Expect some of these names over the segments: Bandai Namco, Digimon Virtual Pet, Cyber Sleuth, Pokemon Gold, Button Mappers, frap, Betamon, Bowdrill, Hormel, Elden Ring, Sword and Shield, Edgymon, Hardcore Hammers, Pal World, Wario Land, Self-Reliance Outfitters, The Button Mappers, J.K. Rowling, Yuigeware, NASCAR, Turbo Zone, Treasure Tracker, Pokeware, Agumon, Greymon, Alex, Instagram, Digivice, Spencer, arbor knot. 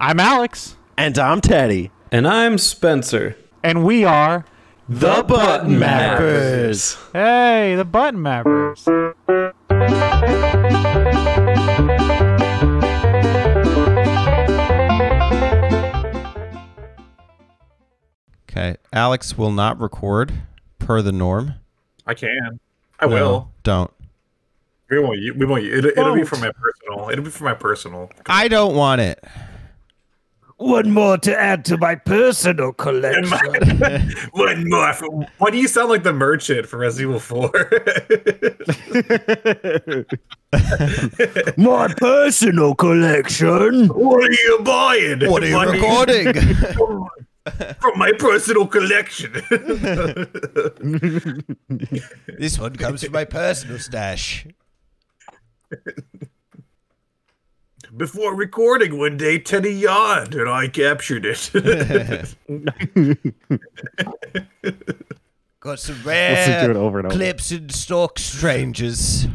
I'm Alex. And I'm Teddy. And I'm Spencer. And we are... The Button Mappers. Hey, the Button Mappers. Okay, Alex will not record per the norm. I can. I will. Don't. We won't. It'll be for my personal. I don't want it. One more to add to my personal collection. One more. Why do you sound like the merchant from Resident Evil 4? My personal collection. What are you buying? What are you recording? From my personal collection. This one comes from my personal stash. Before recording one day, Teddy yawned, and I captured it. Got some rare clips and stalk strangers.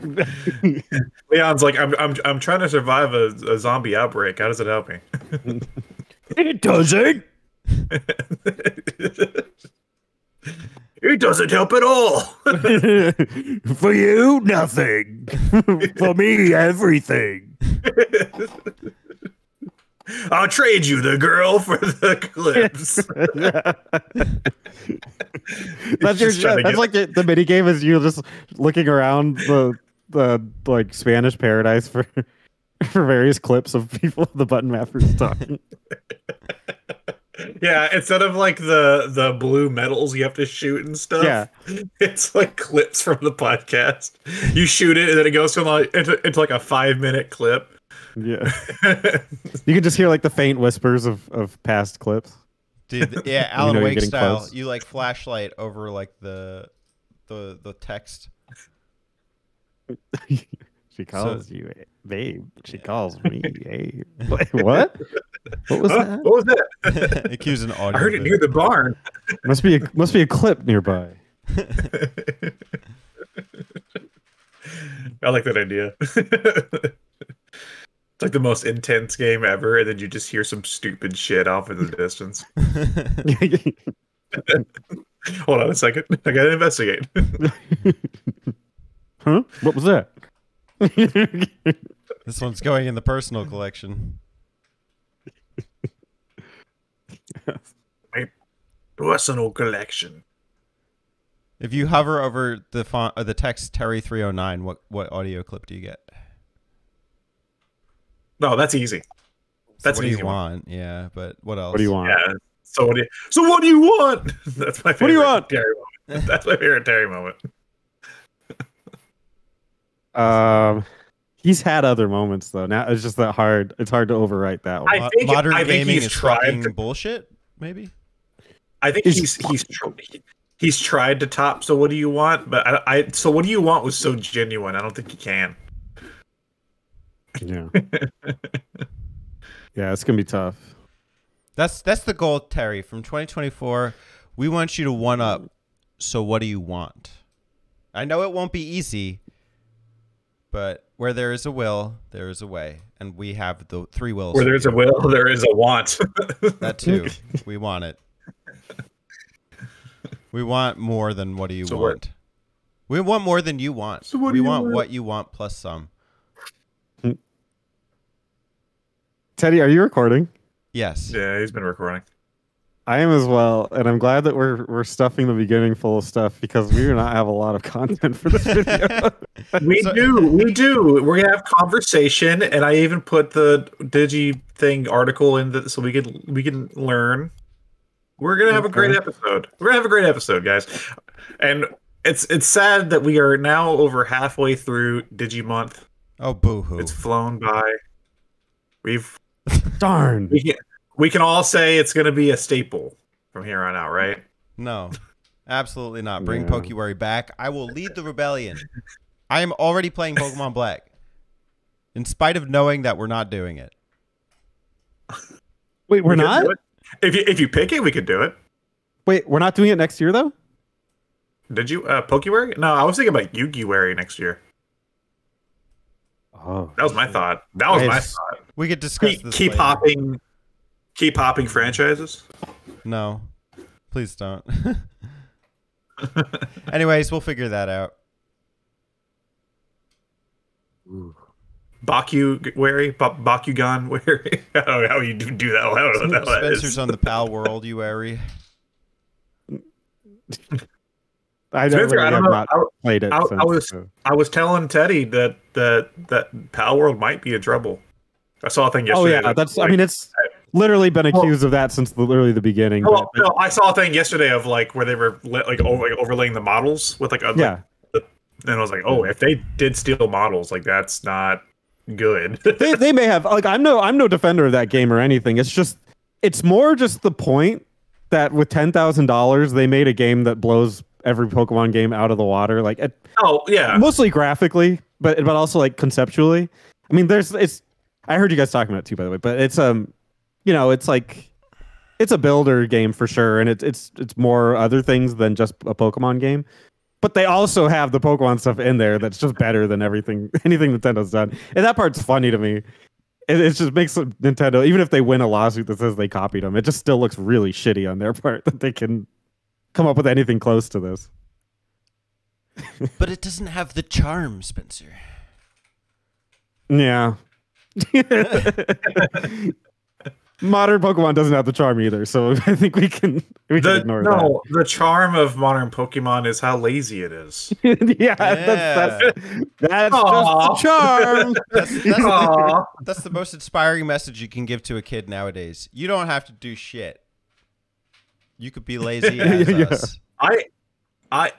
Leon's like, I'm trying to survive a zombie outbreak. How does it help me? It doesn't. It doesn't help at all. For you, nothing. For me, everything. I'll trade you the girl for the clips. That's like the mini game is you just looking around the like Spanish paradise for various clips of people the Button Mappers talking. Yeah, instead of like the blue medals you have to shoot and stuff, yeah, it's like clips from the podcast. You shoot it and then it goes to like it's like a 5-minute clip. Yeah, you can just hear like the faint whispers of past clips. Dude, yeah, Alan Wake style. Close. You like flashlight over like the text. She calls you babe. She calls me babe. Wait, what? What was that? What was that? It was an audio. I heard it near the barn. must be a clip nearby. I like that idea. It's like the most intense game ever, and then you just hear some stupid shit off in the distance. Hold on a second. I gotta investigate. Huh? What was that? This one's going in the personal collection. My personal collection. If you hover over the font or the text Terry 309, what audio clip do you get? No, that's easy. That's what you want. Yeah, but what else? What do you want? Yeah. So what do you want? That's my favorite. What do you want? Terry moment. That's my favorite Terry moment. He's had other moments though. Now it's just that hard. It's hard to overwrite that one. I think modern gaming is trying bullshit. Maybe. I think he's tried to top. So what do you want? But so what do you want was so genuine. I don't think he can. Yeah. Yeah, it's gonna be tough. That's the goal, Terry. From 2024, we want you to 1-up. So what do you want? I know it won't be easy. But where there is a will, there is a way. And we have the three wills. Where there's a will, there is a want. That too. We want it. We want more than what do you want. We want more than you want. So we want what you want plus some. Teddy, are you recording? Yes. Yeah, he's been recording. I am as well, and I'm glad that we're stuffing the beginning full of stuff because we do not have a lot of content for this video. We do. We're gonna have conversation, and I even put the Digi thing article in so we can learn. We're gonna have a great episode. We're gonna have a great episode, guys. And it's sad that we are now over halfway through Digi month. Oh boo-hoo! It's flown by. We've darn. We can all say it's going to be a staple from here on out, right? No, absolutely not. Bring Pokeware back. I will lead the rebellion. I am already playing Pokemon Black, in spite of knowing that we're not doing it. Wait, we're not? If you pick it, we could do it. Wait, we're not doing it next year, though? Did you Pokeware? No, I was thinking about Yuigeware next year. Oh, that was my thought. That was my thought. We could discuss this later. Keep hopping franchises? No. Please don't. Anyways, we'll figure that out. Ooh. Bakugan wary. I don't know how you do that. I don't know what that is. Spencer's on the Pal World, you wary. I don't know. I played it. I was telling Teddy that Pal World might be in trouble. I saw a thing yesterday. Oh yeah, that's. Like, I mean, it's literally been accused of that since literally the beginning. Well, but, no, I saw a thing yesterday of like where they were like overlaying the models with like a, yeah. And I was like, oh, if they did steal models, like that's not good. they may have. Like I'm no defender of that game or anything. It's more just the point that with $10,000 they made a game that blows every Pokemon game out of the water. Like, mostly graphically, but also like conceptually. I mean, I heard you guys talking about it too, by the way. But it's it's a builder game for sure, and it's more other things than just a Pokemon game. But they also have the Pokemon stuff in there that's just better than anything Nintendo's done. And that part's funny to me. It just makes Nintendo, even if they win a lawsuit that says they copied them, it just still looks really shitty on their part that they can come up with anything close to this. But it doesn't have the charm, Spencer. Yeah. Modern Pokemon doesn't have the charm either, so I think we can ignore that. No, the charm of modern Pokemon is how lazy it is. Yeah, yeah. That's just the charm. That's the most inspiring message you can give to a kid nowadays. You don't have to do shit. You could be lazy as us. I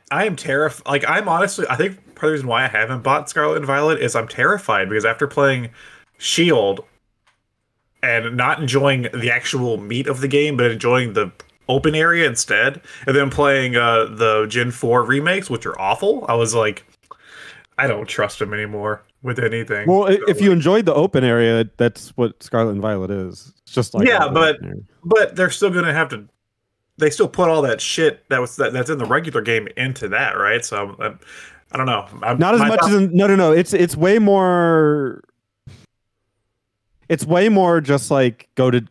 am terrified. Like, I'm honestly, I think part of the reason why I haven't bought Scarlet and Violet is I'm terrified because after playing Shield and not enjoying the actual meat of the game, but enjoying the open area instead, and then playing the Gen 4 remakes, which are awful, I was like, I don't trust them anymore with anything. Well, if you enjoyed the open area, that's what Scarlet and Violet is. It's just like but they're still gonna have to. They still put all that shit that's in the regular game into that, right? So I don't know. No. It's way more. It's way more just like go to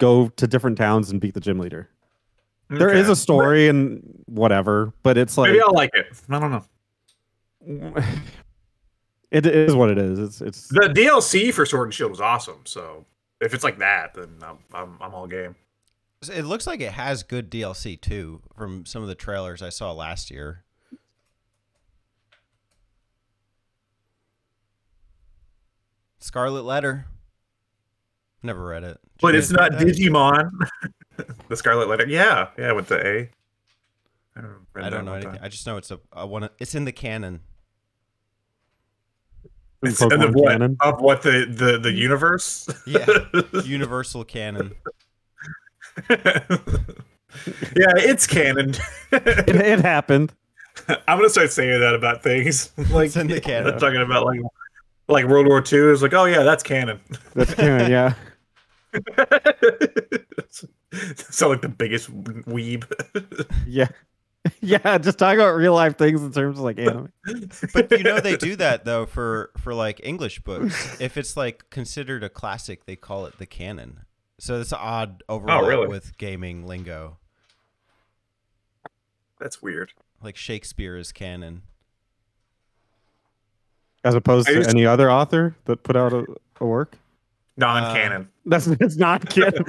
different towns and beat the gym leader. Okay. There is a story and whatever, but it's like maybe I'll like it. I don't know. It is what it is. It's the DLC for Sword and Shield was awesome. So if it's like that, then I'm all game. It looks like it has good DLC too from some of the trailers I saw last year. Scarlet Letter. Never read it. But it's not Digimon. The Scarlet Letter. Yeah, with the A. I don't know anything. I just know it's in the canon. It's in the canon of what the universe? Yeah. Universal canon. Yeah, it's canon. it happened. I'm gonna start saying that about things. Like it's in the canon. I'm talking about like World War II is like, oh yeah, that's canon. That's canon, yeah. Sound like the biggest weeb. yeah, just talk about real life things in terms of like anime. But you know they do that though for like English books. If it's like considered a classic, they call it the canon. So it's odd overall with gaming lingo. That's weird. Like Shakespeare is canon, as opposed to any other author that put out a work. Non-canon. It's not canon.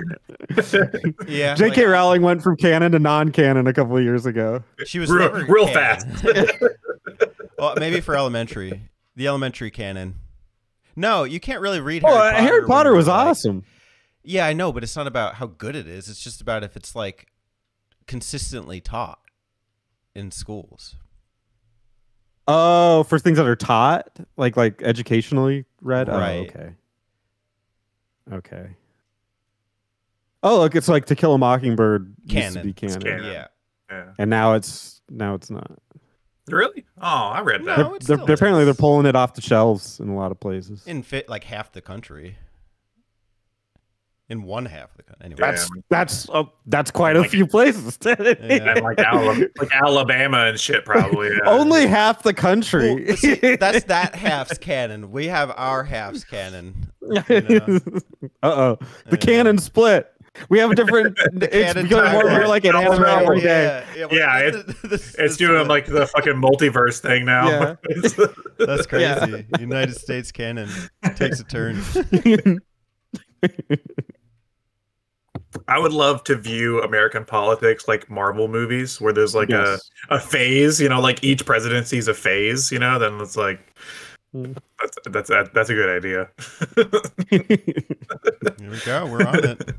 Yeah, J.K. Like, Rowling went from canon to non-canon a couple of years ago. She was real fast. Well, maybe for elementary, the elementary canon. No, you can't really read. Harry Potter was awesome. Yeah, I know, but it's not about how good it is. It's just about if it's like consistently taught in schools. Oh, for things that are taught, like educationally read. Right. Oh, okay. Okay. Oh, look, it's like To Kill a Mockingbird used to be canon. Canon. Yeah. And now it's not. Really? Oh, I read that. No, they're apparently they're pulling it off the shelves in a lot of places. In like half the country. in one half of the country. Anyway, that's quite a few places. Yeah. Like Alabama and shit, probably. Yeah. Only half the country. Well, see, that's that half's canon. We have our half's canon. You know? Uh oh, the canon split. We have different. It's becoming more and more like an anime every day. Yeah, it's doing like the fucking multiverse thing now. Yeah. That's crazy. Yeah. United States canon takes a turn. I would love to view American politics like Marvel movies, where there's like a phase. You know, like each presidency's a phase. You know, then it's like. That's a good idea. Here we go. We're on it.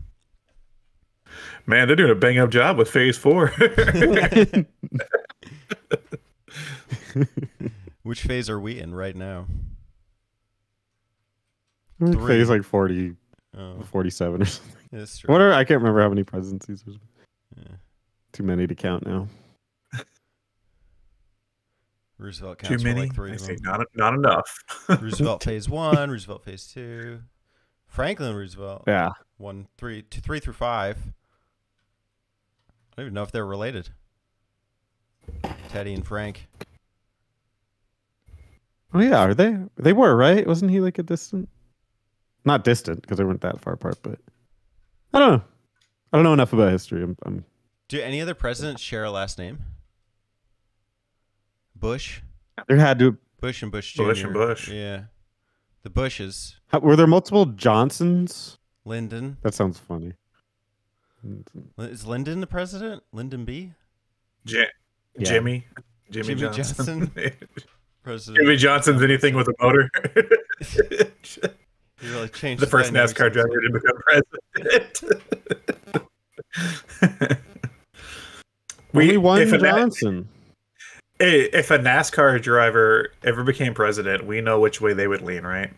Man, they're doing a bang up job with Phase 4. Which phase are we in right now? Phase like 40, 47 or something. That's true. I can't remember how many presidencies. Too many to count now. Roosevelt counts for like 3 of them. Not enough. Roosevelt Phase 1, Roosevelt Phase 2, Franklin Roosevelt. Yeah. 1, 3, 2, 3 through 5. I don't even know if they're related. Teddy and Frank. Oh yeah, are they? They were, right? Wasn't he like a distant? Not distant because they weren't that far apart, but I don't know. I don't know enough about history. Do any other presidents share a last name? Bush. There had to. Bush and Bush Jr. Bush and Bush. Yeah, the Bushes. Were there multiple Johnsons? Lyndon. That sounds funny. Is Lyndon the president? Lyndon B? Jimmy Johnson. President. Jimmy Johnson's anything with a motor. He really changed the first NASCAR driver to become president. We won Johnson. If a NASCAR driver ever became president, we know which way they would lean, right?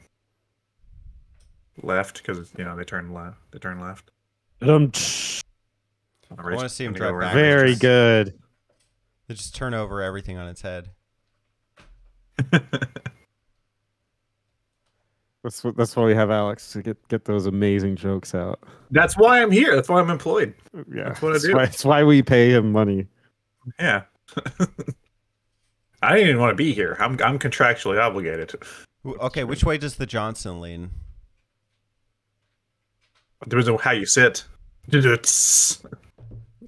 Left, because you know they turn left. They turn left. I want to see him drive backwards. Very good. They just turn over everything on its head. That's why we have Alex to get those amazing jokes out. That's why I'm here. That's why I'm employed. Yeah, that's what I do. That's why we pay him money. Yeah. I didn't even want to be here. I'm contractually obligated. Okay, which way does the Johnson lean? Depends on how you sit.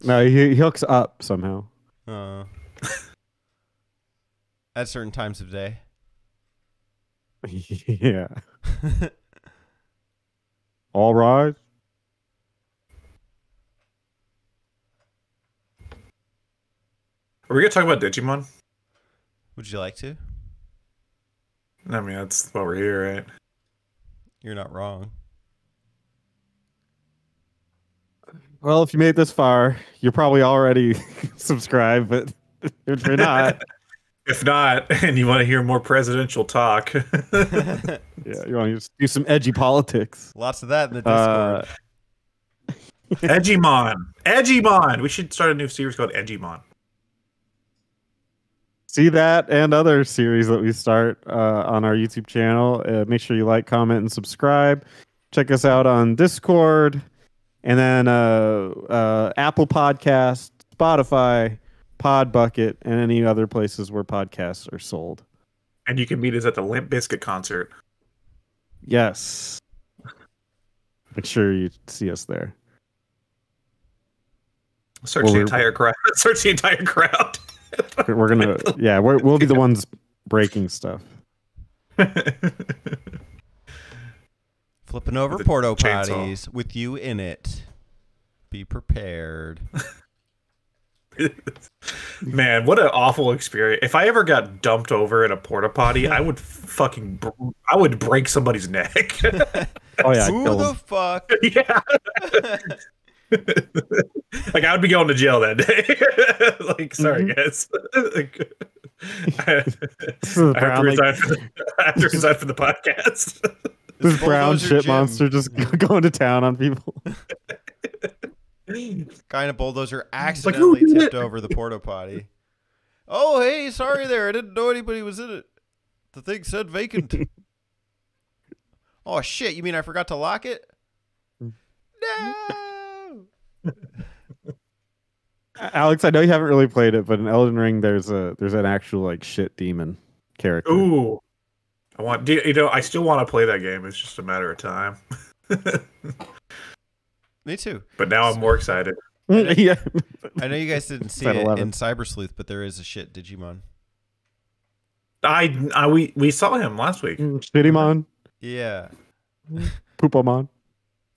No, he hooks up somehow. At certain times of day. Yeah. All right. Are we gonna talk about Digimon? Would you like to? I mean, that's why we're here, right? You're not wrong. Well, if you made it this far, you're probably already subscribed, but if you're not... If not, and you want to hear more presidential talk... Yeah, you want to do some edgy politics. Lots of that in the Discord. Edgymon! Edgymon! We should start a new series called Edgymon. See that and other series that we start on our YouTube channel. Make sure you like, comment, and subscribe. Check us out on Discord. And then Apple Podcasts, Spotify, Podbucket, and any other places where podcasts are sold. And you can meet us at the Limp Bizkit concert. Yes. Make sure you see us there. Search the entire crowd. We're gonna, yeah, we'll be the ones breaking stuff. Flipping over porta potties with you in it. Be prepared. Man, what an awful experience! If I ever got dumped over in a porta potty, I would fucking, I would break somebody's neck. Oh yeah, who the fuck? Yeah. Like I would be going to jail that day. Like, sorry guys. Like, I have to resign for the podcast. This brown shit monster just going to town on people. Kind of bulldozer accidentally tipped over the porta potty. Oh hey, sorry there. I didn't know anybody was in it. The thing said vacant. Oh shit, you mean I forgot to lock it? No! Alex, I know you haven't really played it, but in Elden Ring, there's an actual like shit demon character. Ooh, I want I still want to play that game. It's just a matter of time. Me too. But now I'm more excited. Yeah. I know you guys didn't see it in Cyber Sleuth, but there is a shit Digimon. We saw him last week. Shittimon. Yeah. Poopomon.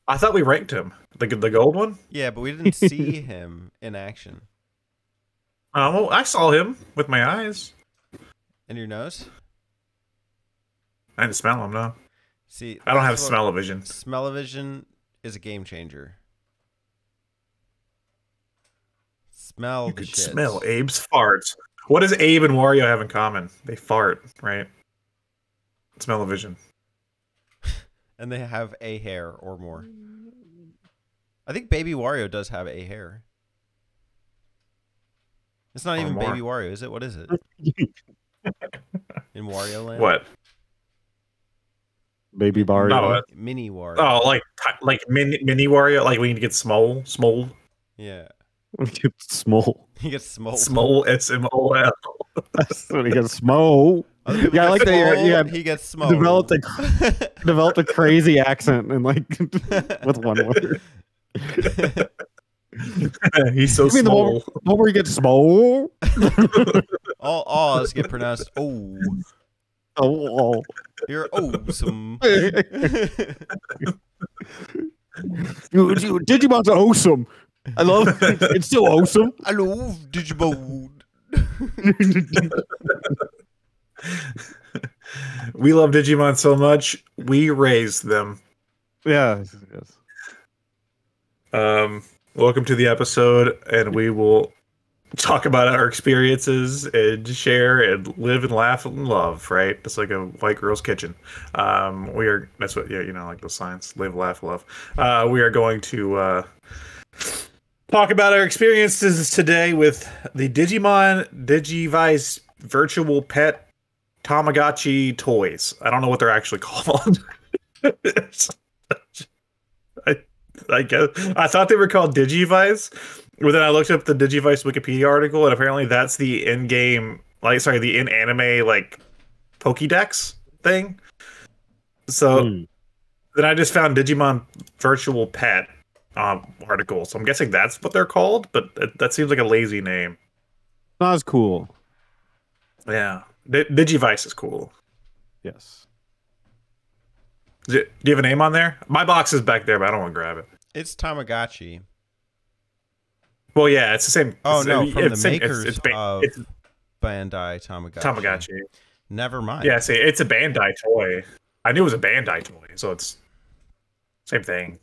I thought we ranked him. The gold one? Yeah, but we didn't see him in action. Oh, I saw him with my eyes. And your nose? I didn't smell him, no. See, I don't have smell-o-vision. Smell-o-vision is a game changer. Smell the shit. You could smell Abe's farts. What does Abe and Wario have in common? They fart, right? Smell-o-vision. And they have a hair or more. I think Baby Wario does have a hair. It's not even Baby Wario, is it? What is it? In Wario Land? What? Baby Wario? No, mini Wario. Oh, like mini Wario? Like we need to get small? Yeah. We get small. He gets small. Small, S-M-O-L. That's when he gets small. Yeah, I like that he gets smoked. Developed a crazy accent and like with one word. He's so small. The one where he gets small. All O's get pronounced oh. Oh. You're awesome. Digimon's awesome. I love it. It's so awesome. I love Digimon. We love Digimon so much we raised them. Yeah. Yes. Welcome to the episode, and we will talk about our experiences and share and live and laugh and love. Right? It's like a white girl's kitchen. That's what like those signs: live, laugh, love. We are going to talk about our experiences today with the Digimon Digivice Virtual Pet. Tamagotchi toys. I don't know what they're actually called. I thought they were called Digivice, but then I looked up the Digivice Wikipedia article, and apparently that's the in-anime like Pokédex thing. So then I just found Digimon Virtual Pet article. So I'm guessing that's what they're called, but that seems like a lazy name. That was cool. Yeah. Digivice is cool. Yes. Do you have a name on there? My box is back there, but I don't want to grab it. It's Tamagotchi. Well, yeah, it's the same. Oh, no, from the makers of Bandai Tamagotchi. Tamagotchi. Never mind. Yeah, see, it's a Bandai toy. I knew it was a Bandai toy, so it's same thing.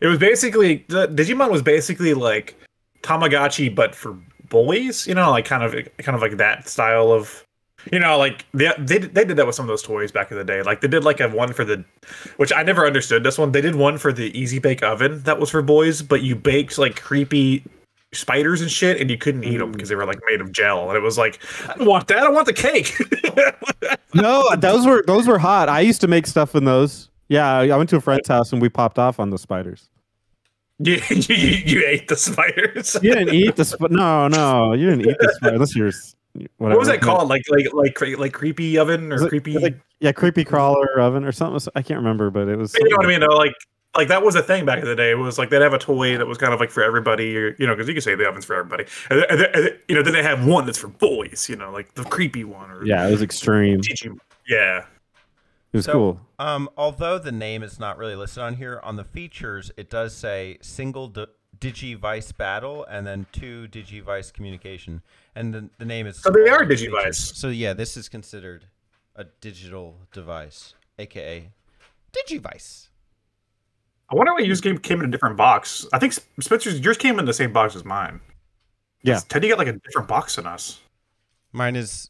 It was basically... Digimon was basically like Tamagotchi, but for... bullies, like kind of like that style of, like they did that with some of those toys back in the day. Like they did like a one for the, which I never understood this one. They did one for the Easy Bake Oven that was for boys, but you baked like creepy spiders and shit, and you couldn't eat them because they were like made of gel. And it was like, I don't want that. I want the cake. No, those were hot. I used to make stuff in those. Yeah, I went to a friend's house and we popped off on the spiders. You ate the spiders. You didn't eat the spiders. No, you didn't eat the spiders. What was that called? Like creepy oven or creepy? Creepy crawler oven or something. I can't remember, but it was. You know what I mean? Like that was a thing back in the day. It was like they'd have a toy that was kind of like for everybody, or, because you could say the oven's for everybody. And then they have one that's for boys. Like the creepy one. Or, yeah, it was extreme. Yeah. It was cool. Although the name is not really listed on here, on the features, it does say single Digivice battle and then 2 Digivice communication. And the name is... So they are Digivice. Features. So yeah, this is considered a digital device, a.k.a. Digivice. I wonder why yours came in a different box. I think, Spencer's, yours came in the same box as mine. Yeah. Teddy got like a different box than us. Mine is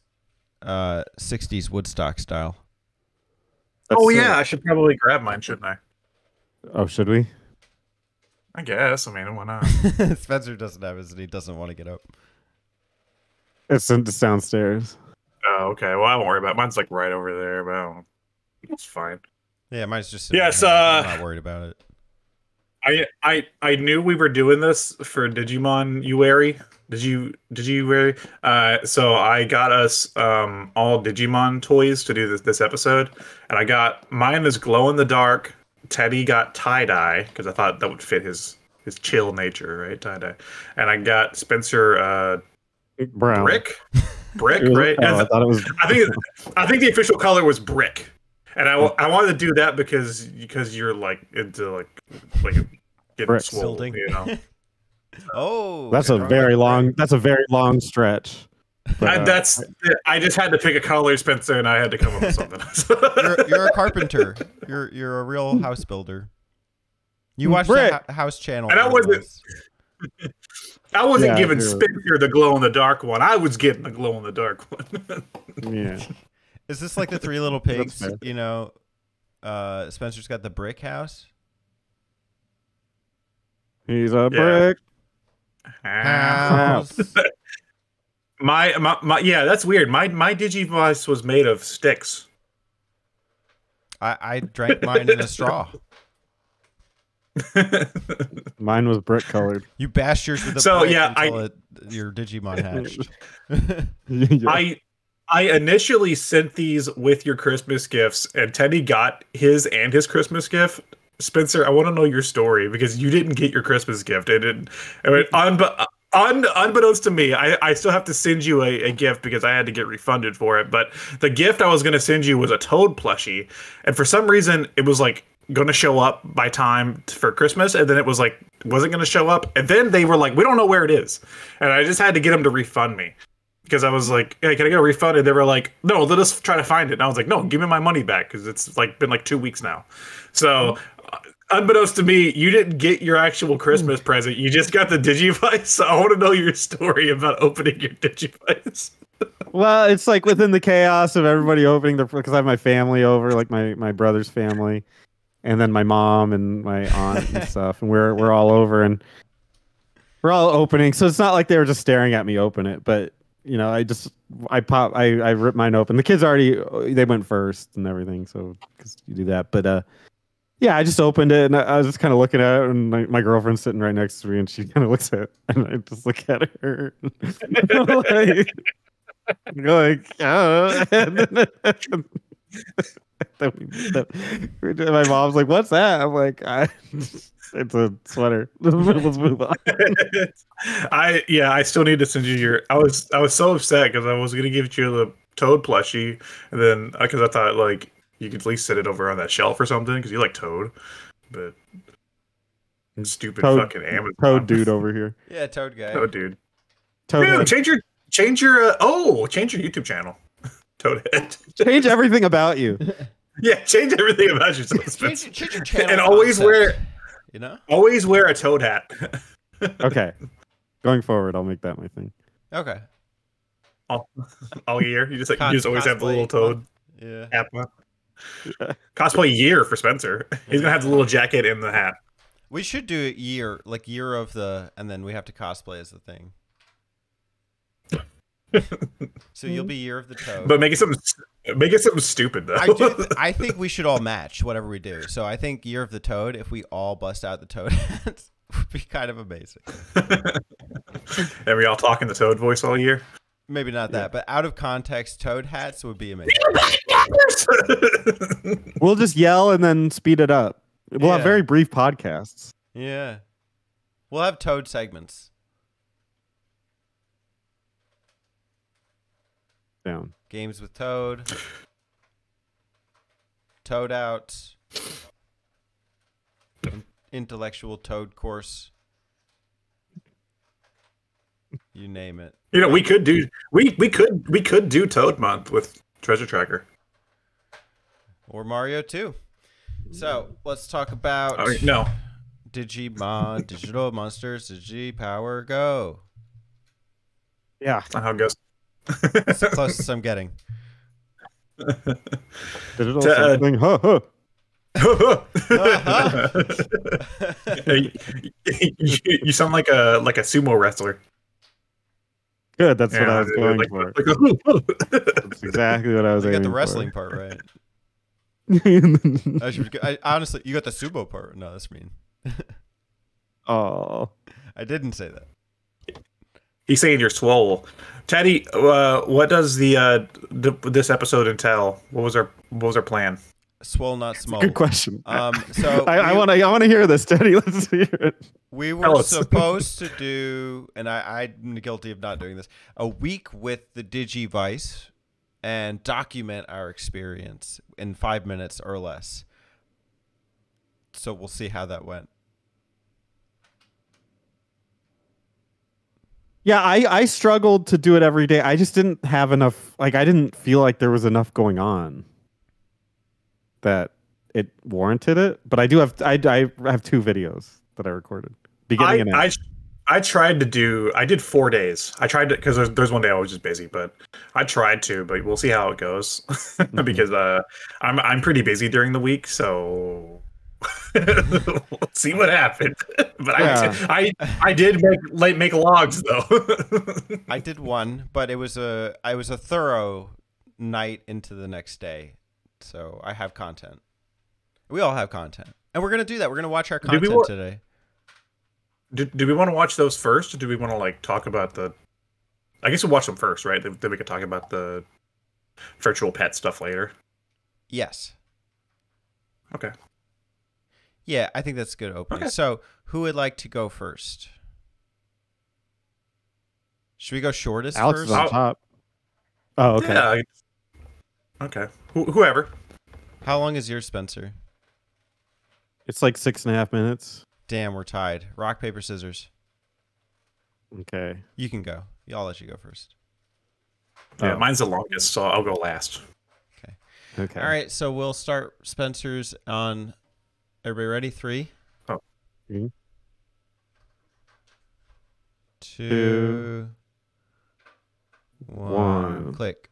60s Woodstock style. That's yeah, I should probably grab mine, shouldn't I? Oh, should we? I guess. I mean, why not? Spencer doesn't have his, and he doesn't want to get up. It's downstairs. Oh, okay. Well, I won't worry about it. Mine's like right over there, but it's fine. Yeah, mine's just... Yes, I'm not worried about it. I knew we were doing this for Digimon Yuigeware. Did you? So I got us all Digimon toys to do this episode, and I got mine is glow in the dark. Teddy got tie dye because I thought that would fit his chill nature, right? Tie dye, and I got Spencer brown brick, right? I thought it was. I think the official color was brick, and I wanted to do that because you're like into like getting swollen, you know. Oh, that's a very long. That's a very long stretch. But, that's. I just had to pick a color, Spencer, and I had to come up with something else. You're a carpenter. You're a real house builder. You watched the House Channel, and I wasn't giving Spencer the glow in the dark one. I was getting the glow in the dark one. Yeah. Is this like the Three Little Pigs? You know, Spencer's got the brick house. He's a brick. House. my yeah, that's weird. My Digivice was made of sticks. I drank mine in a straw. Mine was brick colored. You bashed yours with the plate until your Digimon hatched. Yeah. I initially sent these with your Christmas gifts, and Teddy got his and his Christmas gift. Spencer, I want to know your story because you didn't get your Christmas gift. Unbeknownst to me, I still have to send you a gift because I had to get refunded for it. But the gift I was going to send you was a Toad plushie. And for some reason, it was like going to show up by time for Christmas. And then it was like, wasn't going to show up. And then they were like, we don't know where it is. And I just had to get them to refund me because I was like, hey, can I get a refund? And they were like, no, let us try to find it. And I was like, no, give me my money back because it's like been like 2 weeks now. So... Unbeknownst to me, you didn't get your actual Christmas present. You just got the Digivice. So I want to know your story about opening your Digivice. Well, it's like within the chaos of everybody opening their... Because I have my family over, like my brother's family. And then my mom and my aunt and stuff. And we're all over and we're all opening. So it's not like they were just staring at me open it. But, you know, I ripped mine open. The kids they went first and everything. So cause you do that. But, yeah, I just opened it, and I was just kind of looking at it, and my girlfriend's sitting right next to me, and she kind of looks at it, and I just look at her. like oh. My mom's like, what's that? I'm like, it's a sweater. Let's move on. I still need to send you your... I was so upset, because I was going to give you the Toad plushie, and then, because I thought, like... You could at least set it over on that shelf or something because you like Toad, but stupid Toad, fucking Amazon Toad dude over here. Yeah, Toad guy. Toad dude. Toad change your change your YouTube channel. Toadhead. Change everything about you. Yeah, change everything about yourself. change your channel. And always wear a Toad hat. Okay, going forward, I'll make that my thing. Okay. All year, you just always have the little Toad. Yeah. Cosplay year for Spencer. He's gonna have the little jacket and the hat. We should do a year, like year of the, and then we have to cosplay as the thing. So you'll be year of the Toad, but make it something stupid though. I think we should all match whatever we do. So I think year of the Toad, if we all bust out the Toad hats, would be kind of amazing. And we all talk in the Toad voice all year. Maybe not that, but out of context, Toad hats would be amazing. We'll just yell and then speed it up. We'll have very brief podcasts. Yeah. We'll have Toad segments. Down. Games with Toad. Toad out. Intellectual Toad course. You name it. You know, we could do Toad month with Treasure Tracker or Mario 2. So let's talk about Digimon, Digital Monsters, Digi Power Go. Yeah, that's not how it goes. It's the closest I'm getting. Digital something. You sound like a sumo wrestler. Good, that's what I was going for. That's exactly what I was aiming for. You got the wrestling part right. I honestly, you got the sumo part. No, that's mean. Oh, I didn't say that. He's saying you're swole. Teddy, what does the this episode entail? What was our plan? Swole, not small. Good question. So I want to hear this, Teddy. Let's hear it. We were supposed to do, and I'm guilty of not doing this, a week with the Digivice and document our experience in 5 minutes or less. So we'll see how that went. Yeah, I struggled to do it every day. I just didn't have enough. Like, I didn't feel like there was enough going on that it warranted it. But I do have I have two videos that I recorded. Beginning and end. I tried to do. I did 4 days. I tried to, because there's one day I was just busy, but I tried to. But we'll see how it goes because I'm pretty busy during the week, so. We'll see what happened, but yeah. I did make logs though. I did one, but I was a thorough night into the next day, so I have content. We all have content, and we're gonna do that. We're gonna watch our content today. Do we want to watch those first, or do we want to like talk about the? I guess we'll watch them first, right? Then we could talk about the virtual pet stuff later. Yes. Okay. Yeah, I think that's a good opening. Okay. So, who would like to go first? Should we go shortest Alex first? Is on top. Oh, okay. Yeah. Okay. Whoever. How long is yours, Spencer? It's like 6.5 minutes. Damn, we're tied. Rock, paper, scissors. Okay. You can go. I'll let you go first. Yeah, mine's the longest, so I'll go last. Okay. Okay. All right, so we'll start Spencer's on... Everybody ready? 3. Oh. 3, 2, 1. Click.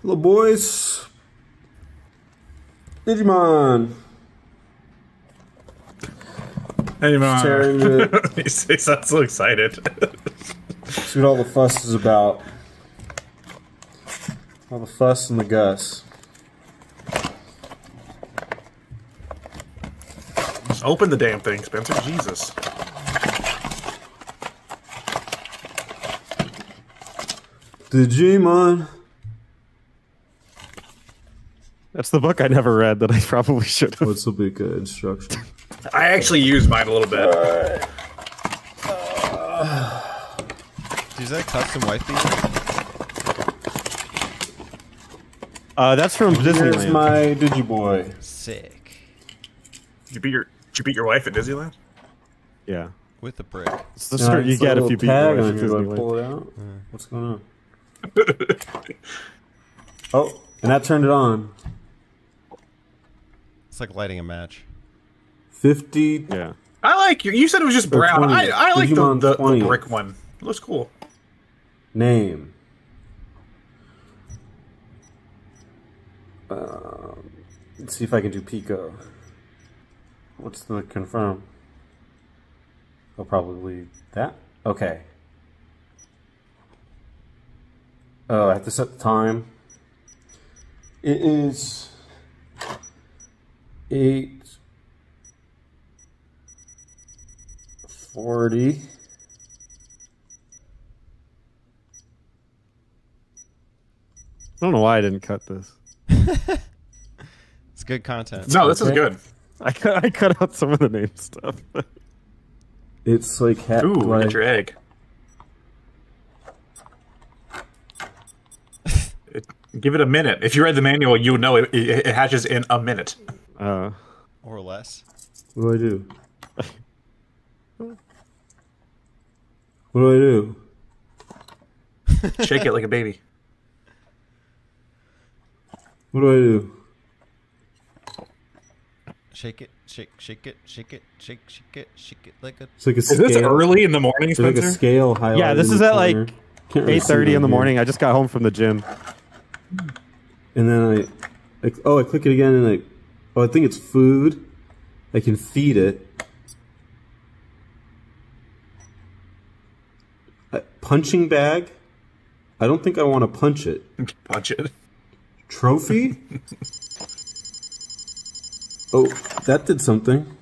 Hello, boys. Digimon. Digimon. He sounds so excited. See what all the fuss is about. All the fuss and the guss. Open the damn thing, Spencer. Jesus. Digimon. That's the book I never read that I probably should have. This will be a good instruction. I actually used mine a little bit. Is that custom wifey? That's from Disneyland. Here's my Digiboy. Sick. Did you beat your wife at Disneyland? Yeah. With a brick. It's the shirt you get if you beat your wife at Disneyland. Pull it out. Yeah. What's going on? Oh, and that turned it on. It's like lighting a match. 50. Yeah. I like your... You said it was just brown. I like the brick one. It looks cool. Name. Let's see if I can do Pico. What's the confirm? Oh, probably that. Okay. Oh, I have to set the time. It is 8:40. I don't know why I didn't cut this. It's good content. No, this is good. I cut out some of the name stuff. It's like hat. Ooh, look at your egg. Give it a minute. If you read the manual, you would know it hatches in a minute. Or less. What do I do? What do I do? Shake it like a baby. What do I do? Shake it like a... It's like a scale. Is this early in the morning, Spencer? Like a scale highlighted. Yeah, this is at like 8:30 in the morning. I just got home from the gym. And then I click it again and I think it's food. I can feed it. Punching bag? I don't think I want to punch it. Punch it. Trophy? Oh, that did something.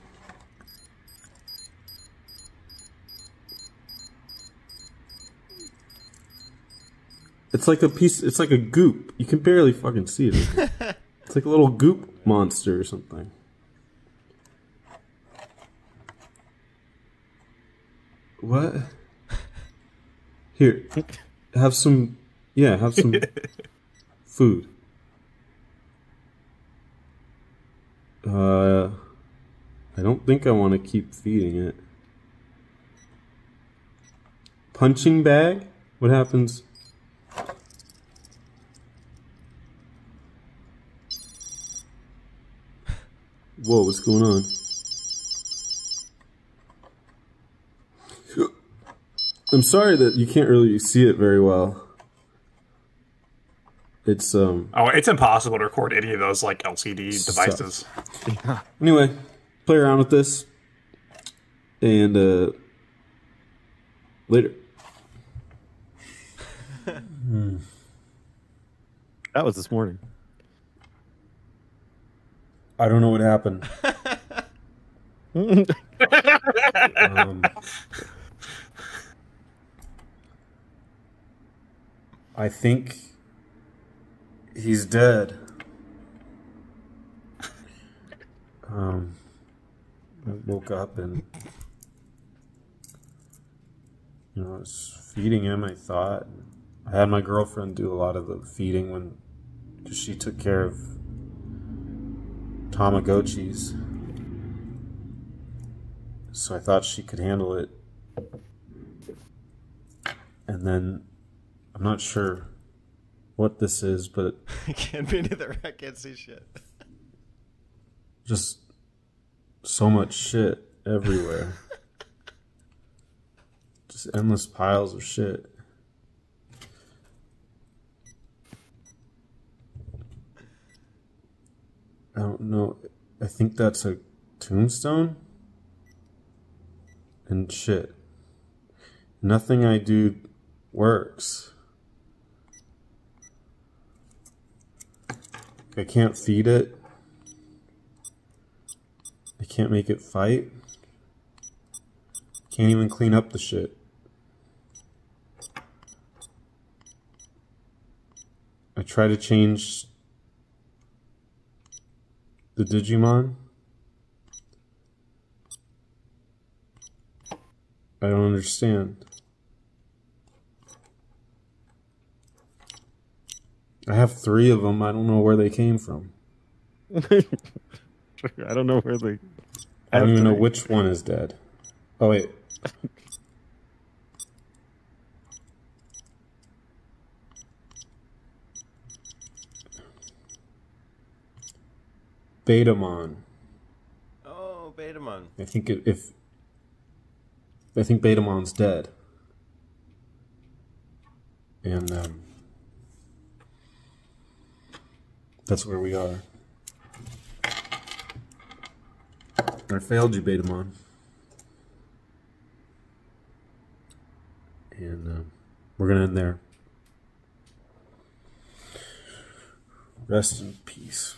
It's like a piece. It's like a goop. You can barely fucking see it. It's like a little goop monster or something. What? Here, have some. Yeah, have some food. I don't think I want to keep feeding it. Punching bag? What happens? Whoa, what's going on? I'm sorry that you can't really see it very well. It's oh, it's impossible to record any of those like LCD devices. Yeah. Anyway, play around with this, and later. That was this morning. I don't know what happened. I think he's dead. I woke up and I was feeding him, I thought. I had my girlfriend do a lot of the feeding when she took care of Tamagotchis. So I thought she could handle it. And then I'm not sure what this is, but I can't be neither. I can't see shit. Just so much shit everywhere. Just endless piles of shit. I don't know. I think that's a tombstone and shit. Nothing I do works. I can't feed it. I can't make it fight. Can't even clean up the shit. I try to change the Digimon. I don't understand. I have 3 of them. I don't know where they came from. I don't know where they... I don't even know which one is dead. Oh, wait. Betamon. Oh, Betamon. I think if... I think Betamon's dead. And, that's where we are. I failed you, Betamon. And we're going to end there. Rest in peace.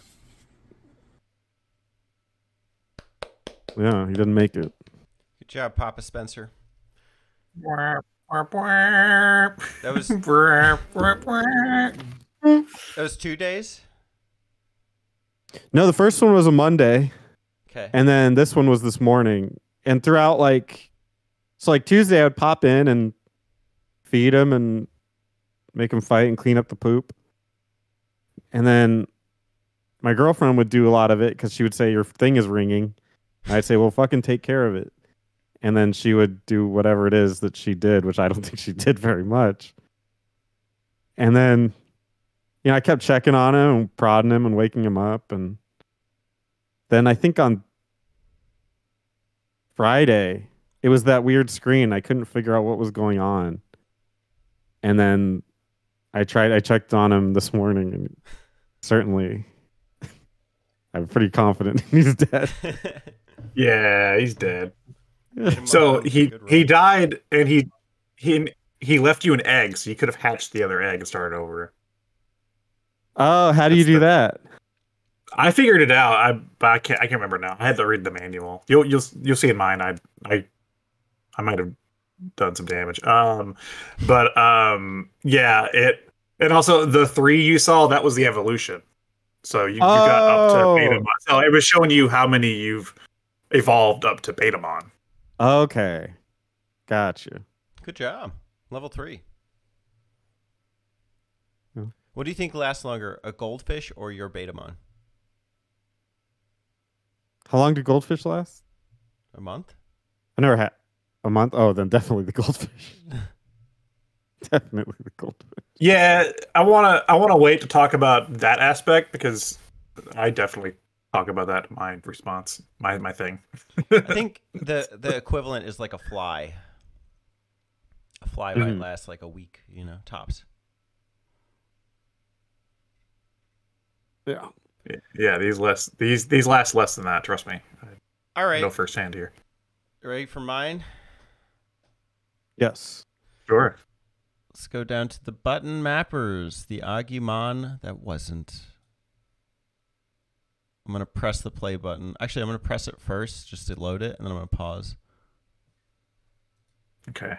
Yeah, he didn't make it. Good job, Papa Spencer. That was... that was 2 days? No, the first one was a Monday. Okay. And then this one was this morning. And throughout, like, so like Tuesday, I would pop in and feed him and make him fight and clean up the poop. And then my girlfriend would do a lot of it because she would say, your thing is ringing. And I'd say, well, fucking take care of it. And then she would do whatever it is that she did, which I don't think she did very much. And then... you know, I kept checking on him and prodding him and waking him up. And then I think on Friday, it was that weird screen. I couldn't figure out what was going on. And then I checked on him this morning, and certainly I'm pretty confident he's dead. Yeah, he's dead. So he died, and he left you an egg, so you could have hatched the other egg and started over. Oh, how do you do that? I figured it out. I can't remember now. I had to read the manual. You'll see in mine. I might have done some damage. But yeah, it And also the three you saw, that was the evolution. So you got up to Betamon. So it was showing you how many you've evolved up to Betamon. Okay. Gotcha. Good job. Level 3. Hmm. What do you think lasts longer, a goldfish or your Betamon? How long do goldfish last? A month? I never had a month. Oh, then definitely the goldfish. Definitely the goldfish. Yeah, I wanna wait to talk about that aspect because I definitely talk about that in my response. My thing. I think the equivalent is like a fly. A fly might last like a week, you know, tops. Yeah. Yeah, these last less than that, trust me. All right. No firsthand here. Ready for mine? Yes. Sure. Let's go down to the Button Mappers, the Agumon that wasn't. I'm going to press the play button. Actually, I'm going to press it first just to load it, and then I'm going to pause. Okay.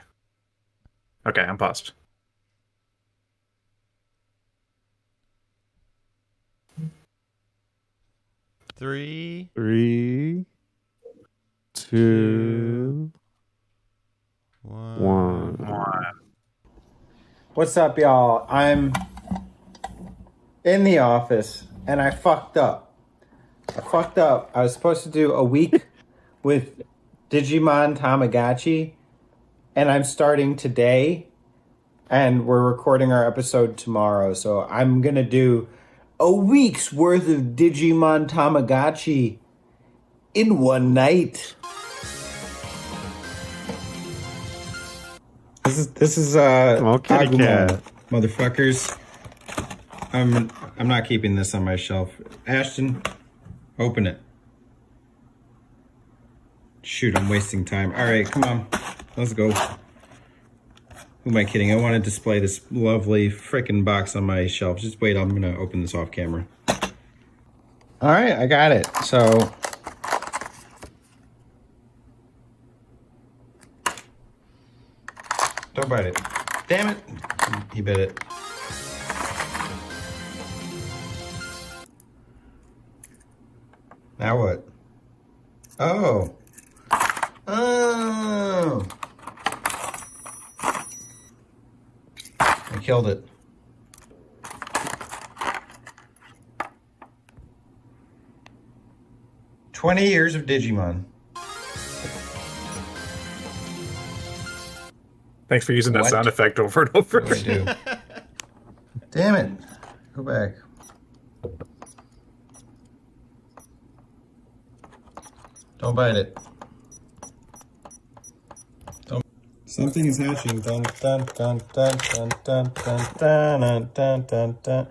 Okay, I'm paused. Three, two, one. What's up, y'all? I'm in the office and I fucked up. I was supposed to do a week with Digimon Tamagotchi, and I'm starting today, and we're recording our episode tomorrow. So I'm going to do a week's worth of Digimon Tamagotchi in one night. This is Agumon, motherfuckers. I'm not keeping this on my shelf. Ashton, open it. Shoot, I'm wasting time. All right, come on, let's go. Who am I kidding? I want to display this lovely frickin' box on my shelf. Just wait, I'm gonna open this off camera. All right, I got it. So. Don't bite it. Damn it. He bit it. Now what? Oh. Oh. I killed it. Twenty years of Digimon. Thanks for using that sound effect over and over. What do I do? Damn it. Go back. Don't bite it. Don't. Something is hatching. Dun dun dun dun dun dun dun dun dun dun dun.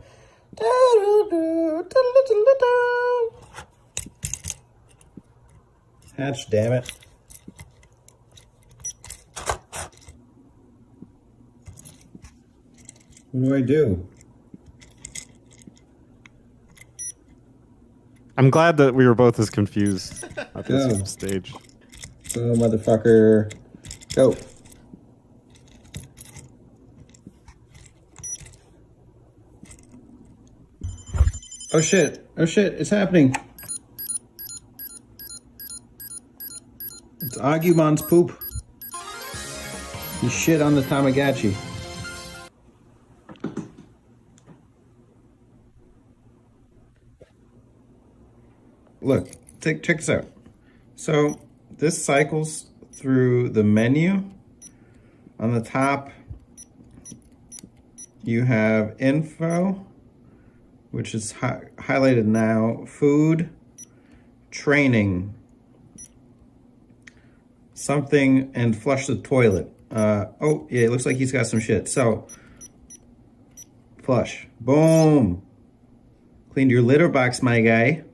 Hatch, damn it. What do? I'm glad that we were both as confused at this stage. Go, motherfucker. Go. Oh, shit. Oh, shit. It's happening. It's Agumon's poop. You shit on the Tamagotchi. Look, check this out. So this cycles through the menu. On the top, you have info, which is highlighted now, food, training, something, and flush the toilet. Oh, yeah, it looks like he's got some shit. So, flush. Boom. Cleaned your litter box, my guy.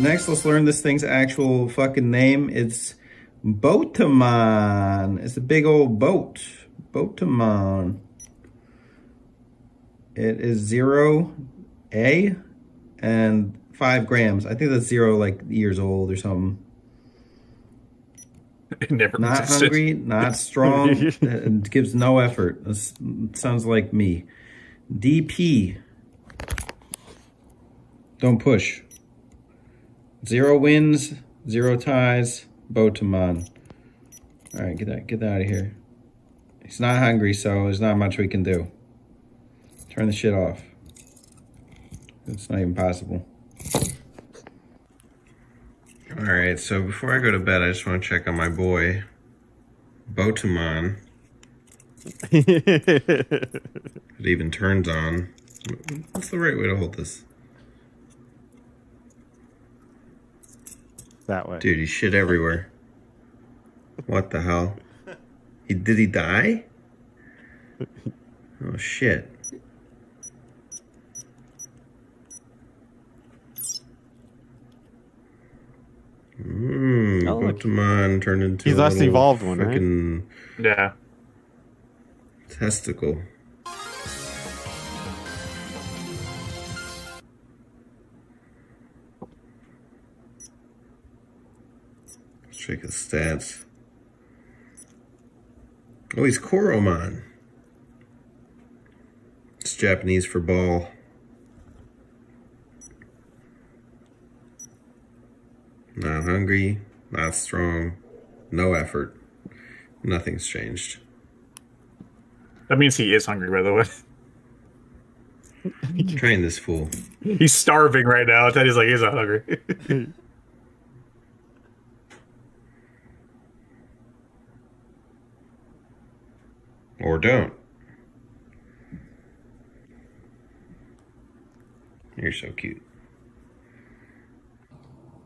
Next, let's learn this thing's actual fucking name. It's Botamon. It's a big old boat. Botamon. It is 0A and 5 grams. I think that's 0 like years old or something. It never not existed. Hungry, not strong, and gives no effort. This sounds like me. DP. Don't push. 0 wins, 0 ties. Botamon. All right, get that out of here. He's not hungry, so there's not much we can do. Turn the shit off. It's not even possible. All right, so before I go to bed, I just want to check on my boy, Botamon. It even turns on. What's the right way to hold this? That way. Dude, he shit everywhere. What the hell? Did he die? Oh, shit. Pokemon turned into he's a less evolved one, right? Yeah. Testicle. Let's check his stats. Oh, he's Koromon. It's Japanese for ball. Not hungry, not strong, no effort. Nothing's changed. That means he is hungry, by the way. Train this fool. He's starving right now. Teddy's like, he's not hungry. Or don't. You're so cute.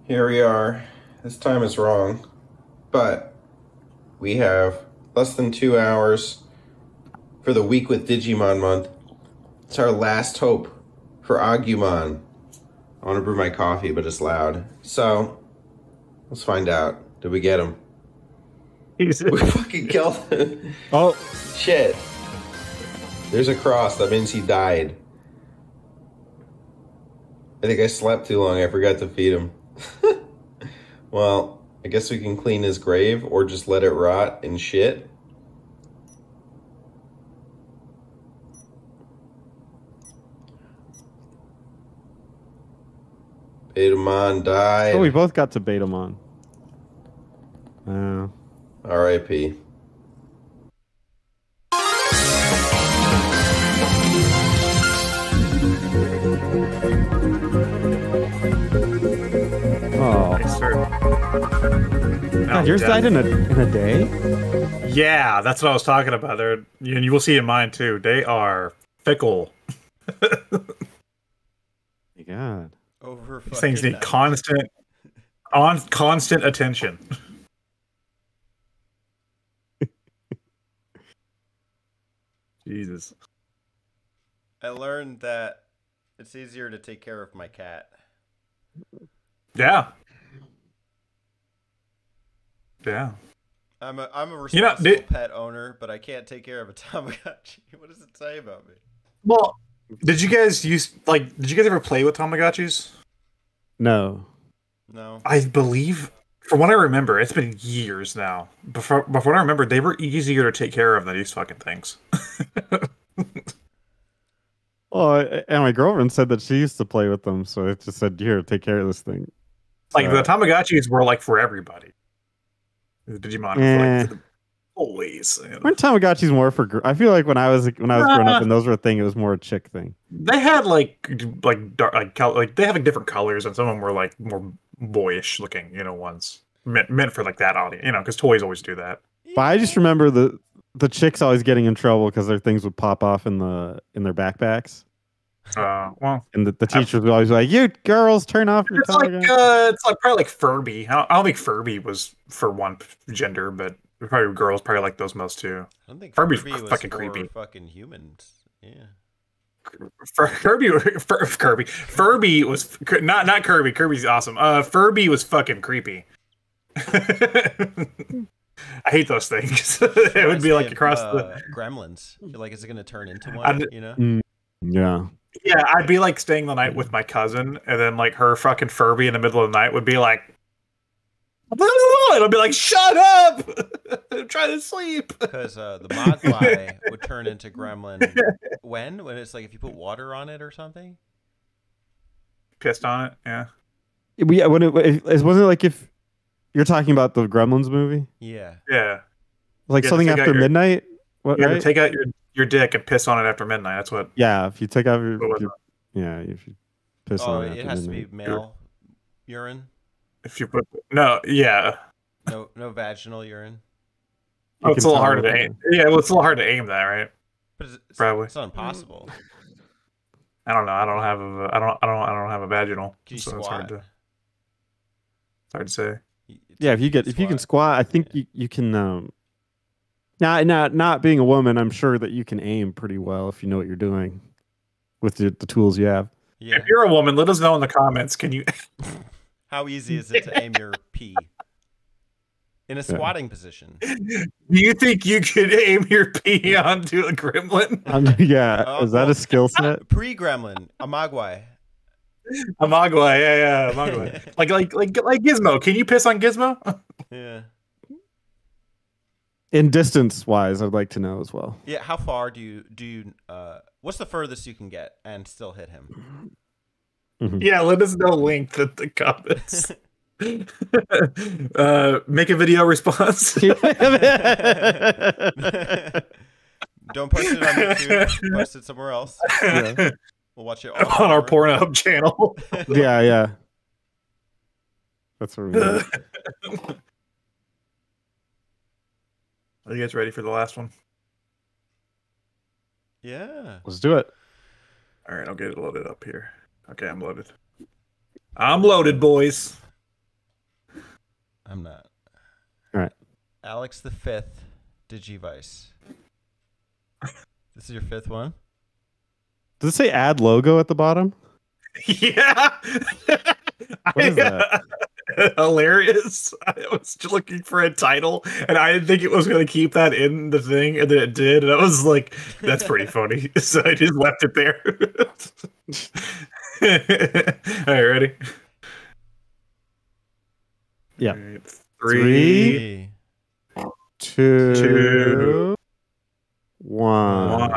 Here we are. This time is wrong, but we have less than 2 hours for the week with Digimon month. It's our last hope for Agumon. I want to brew my coffee, but it's loud. So let's find out. Did we get him? We fucking killed him. Oh. Shit. There's a cross. That means he died. I think I slept too long. I forgot to feed him. Well, I guess we can clean his grave or just let it rot and shit. Betamon died. Oh, we both got to Betamon. Oh. R.I.P. Oh, nice, God, yours died in a day? Yeah, that's what I was talking about. They're, and you will see in mine too. They are fickle. God, over these things need constant attention. Jesus. I learned that it's easier to take care of my cat. Yeah. Yeah. I'm a responsible pet owner, but I can't take care of a Tamagotchi. What does it say about me? Well, did you guys ever play with Tamagotchis? No. No. I believe, from what I remember, it's been years now. But from what I remember, they were easier to take care of than these fucking things. Well, and my girlfriend said that she used to play with them, so I just said, here, take care of this thing. Like, the Tamagotchis were, like, for everybody. The Digimon were, like, always. You know. Weren't Tamagotchis more for... I feel like when I was growing up and those were a thing, it was more a chick thing. They had, like they had, like, different colors, and some of them were, like, more boyish looking, you know, ones. Meant for, like, that audience, you know, because toys always do that. But I just remember the chicks always getting in trouble because their things would pop off in their backpacks. Well, and the teachers would always be like, "You girls, turn off your Tamagotchi." It's like probably like Furby. I don't think Furby was for one gender, but probably girls probably like those most too. I don't think Furby was fucking creepy. Fucking humans, yeah. Furby was not Kirby. Kirby's awesome. Furby was fucking creepy. I hate those things. It would be like across the Gremlins. You're like, is it going to turn into one? You know? Yeah. Yeah, I'd be like staying the night with my cousin, and then like her fucking Furby in the middle of the night would be like, It'll be like, shut up! I'm trying to sleep. Because the Mogwai would turn into gremlin when it's like if you put water on it or something. Pissed on it, yeah. Yeah, when it wasn't like if you're talking about the Gremlins movie. Yeah, yeah. Like something after midnight. What, you have to take out your dick and piss on it after midnight. That's what. Yeah, if you take out your yeah, if you piss on it. Oh, it has to be male urine. If you put no vaginal urine. Oh, it's a little hard to aim. Yeah, well, it's a little hard to aim that, right? But it's probably it's impossible. I don't know. I don't have a vaginal. Can you squat? It's hard to say. Yeah, if you can squat, I think you can. Not being a woman, I'm sure that you can aim pretty well if you know what you're doing with the tools you have. Yeah. If you're a woman, let us know in the comments. Can you? How easy is it to aim your pee in a squatting position? Do you think you could aim your pee onto a gremlin? Is that a skill set? Pre-gremlin, a Mogwai. A Mogwai, yeah, a Mogwai. like Gizmo. Can you piss on Gizmo? Yeah. In distance-wise, I'd like to know as well. Yeah, how far do you what's the furthest you can get and still hit him? Mm-hmm. Yeah, let us know length at the comments. Make a video response. Don't post it on YouTube. Post it somewhere else. Yeah. We'll watch it on our Pornhub channel. yeah. That's where we are. Are you guys ready for the last one? Yeah. Let's do it. All right, I'll get it loaded up here. Okay, I'm loaded. I'm loaded, boys. I'm not. All right. Alex the Fifth, Digivice. This is your fifth one? Does it say add logo at the bottom? Yeah. What is that? Hilarious. I was just looking for a title, and I didn't think it was going to keep that in the thing, and then it did, and I was like, that's pretty funny. So I just left it there. All right, ready? Yeah. All right, three, two, one.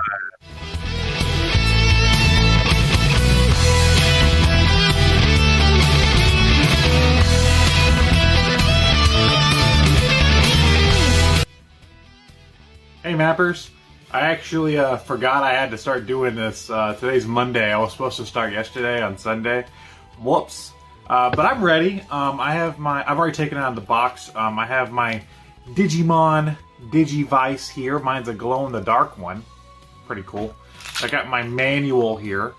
Hey Mappers, I actually forgot I had to start doing this. Today's Monday. I was supposed to start yesterday on Sunday. Whoops. But I'm ready. I've already taken it out of the box. I have my Digimon Digivice here. Mine's a glow-in-the-dark one. Pretty cool. I got my manual here,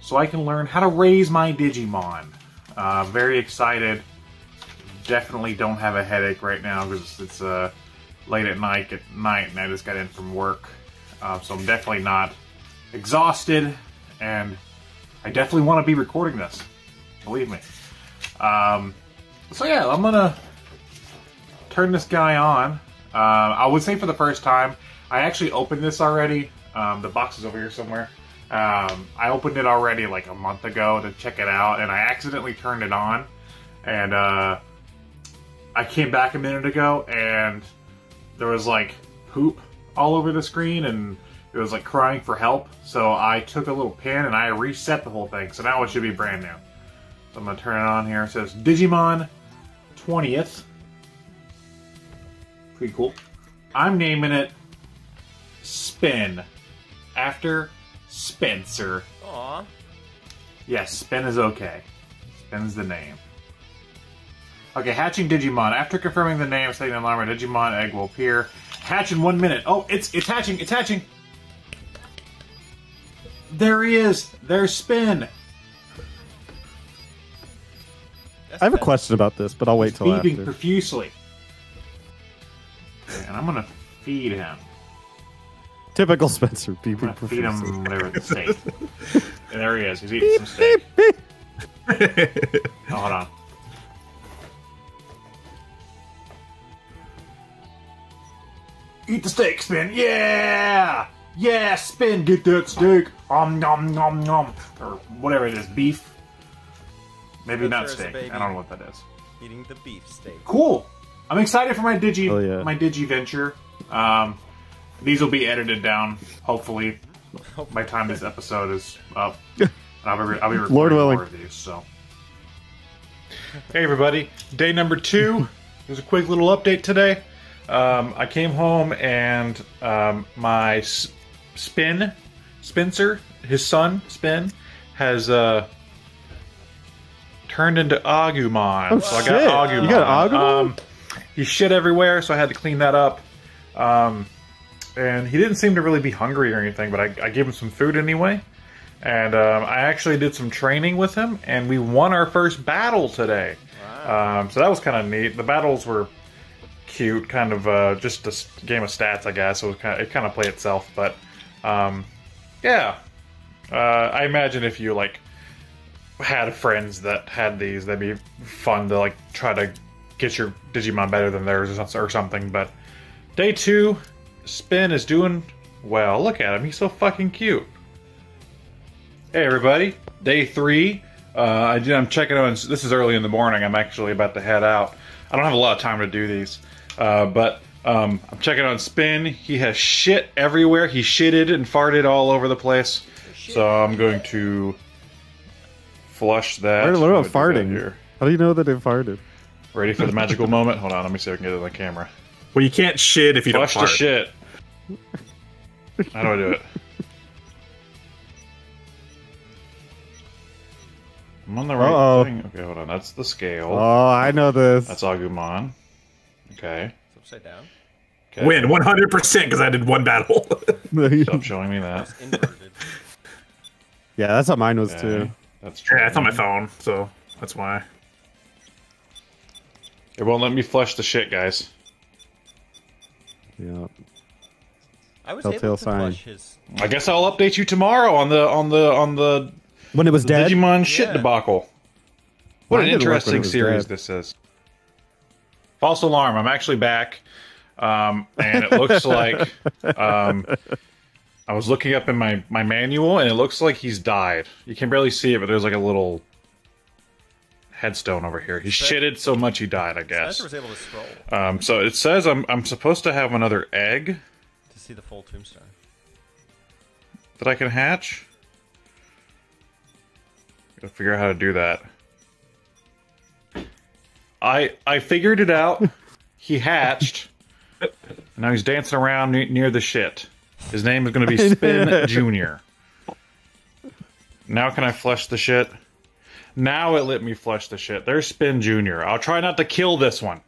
so I can learn how to raise my Digimon. Very excited. Definitely don't have a headache right now because it's late at night, and I just got in from work, so I'm definitely not exhausted, and I definitely want to be recording this, believe me. So yeah, I'm gonna turn this guy on. I would say for the first time, I actually opened this already. The box is over here somewhere. I opened it already like a month ago to check it out, and I accidentally turned it on, and I came back a minute ago, and there was like poop all over the screen, and it was like crying for help. So I took a little pin and I reset the whole thing. So now it should be brand new. So I'm gonna turn it on here. It says Digimon 20th. Pretty cool. I'm naming it Spin after Spencer. Aww. Yes, yeah, Spin is okay. Spin's the name. Okay, hatching Digimon. After confirming the name, setting an alarm, a Digimon egg will appear. Hatch in 1 minute. Oh, it's hatching! It's hatching! There he is! There's Spin! I have a question about this, but I'll wait till after. He's beeping profusely. Okay, and I'm gonna feed him. Typical Spencer, beeping profusely. I'm gonna feed him whatever the steak. And there he is. He's eating some steak. Beep, beep. Oh, hold on. Eat the steak, Spin! Yeah! Yeah, Spin! Get that steak! Nom nom nom! Or whatever it is, beef? Maybe not steak. I don't know what that is. eating the beefsteak. Cool. I'm excited for my Digi venture. These will be edited down, hopefully, by the time this episode is up. And I'll be recording more of these. So, hey everybody, day number 2. Here's a quick little update today. I came home and my Spencer, his son Spin, has turned into Agumon. Oh, so shit. I got Agumon. You got Agumon? He shit everywhere, so I had to clean that up. And he didn't seem to really be hungry or anything, but I gave him some food anyway. And I actually did some training with him, and we won our first battle today. Wow. So that was kind of neat. The battles were cute, kind of just a game of stats, I guess. So it kind of played itself, but yeah. I imagine if you like had friends that had these, that'd be fun to like try to get your Digimon better than theirs or something. But day 2, Spin is doing well. Look at him, he's so fucking cute. Hey everybody, day 3. I'm checking on. This is early in the morning. I'm actually about to head out. I don't have a lot of time to do these, but I'm checking on Spin. He has shit everywhere. He shitted and farted all over the place. So I'm going to flush that. What about farting? Here. How do you know that it farted? Ready for the magical moment? Hold on, let me see if I can get it on the camera. Well, you can't shit if you don't fart. Flush the shit. How do I do it? I'm on the right thing. Okay, hold on. That's the scale. Oh, I know this. That's Agumon. Okay. It's upside down. Okay. Win 100% because I did one battle. Stop showing me that. It's inverted. Yeah, that's how mine was too. That's true. Yeah, it's on my phone, so that's why. It won't let me flush the shit, guys. Yeah. I was able to flush his. I guess I'll update you tomorrow on the when it was dead Digimon shit debacle. What an interesting series this is. False alarm! I'm actually back, and it looks like I was looking up in my manual, and it looks like he's died. You can barely see it, but there's like a little headstone over here. He shitted so much he died, I guess. Spencer was able to scroll. So it says I'm supposed to have another egg to see the full tombstone that I can hatch. Gotta figure out how to do that. I figured it out. He hatched. And now he's dancing around near the shit. His name is going to be Spin Jr. Now can I flush the shit? Now it let me flush the shit. There's Spin Jr. I'll try not to kill this one.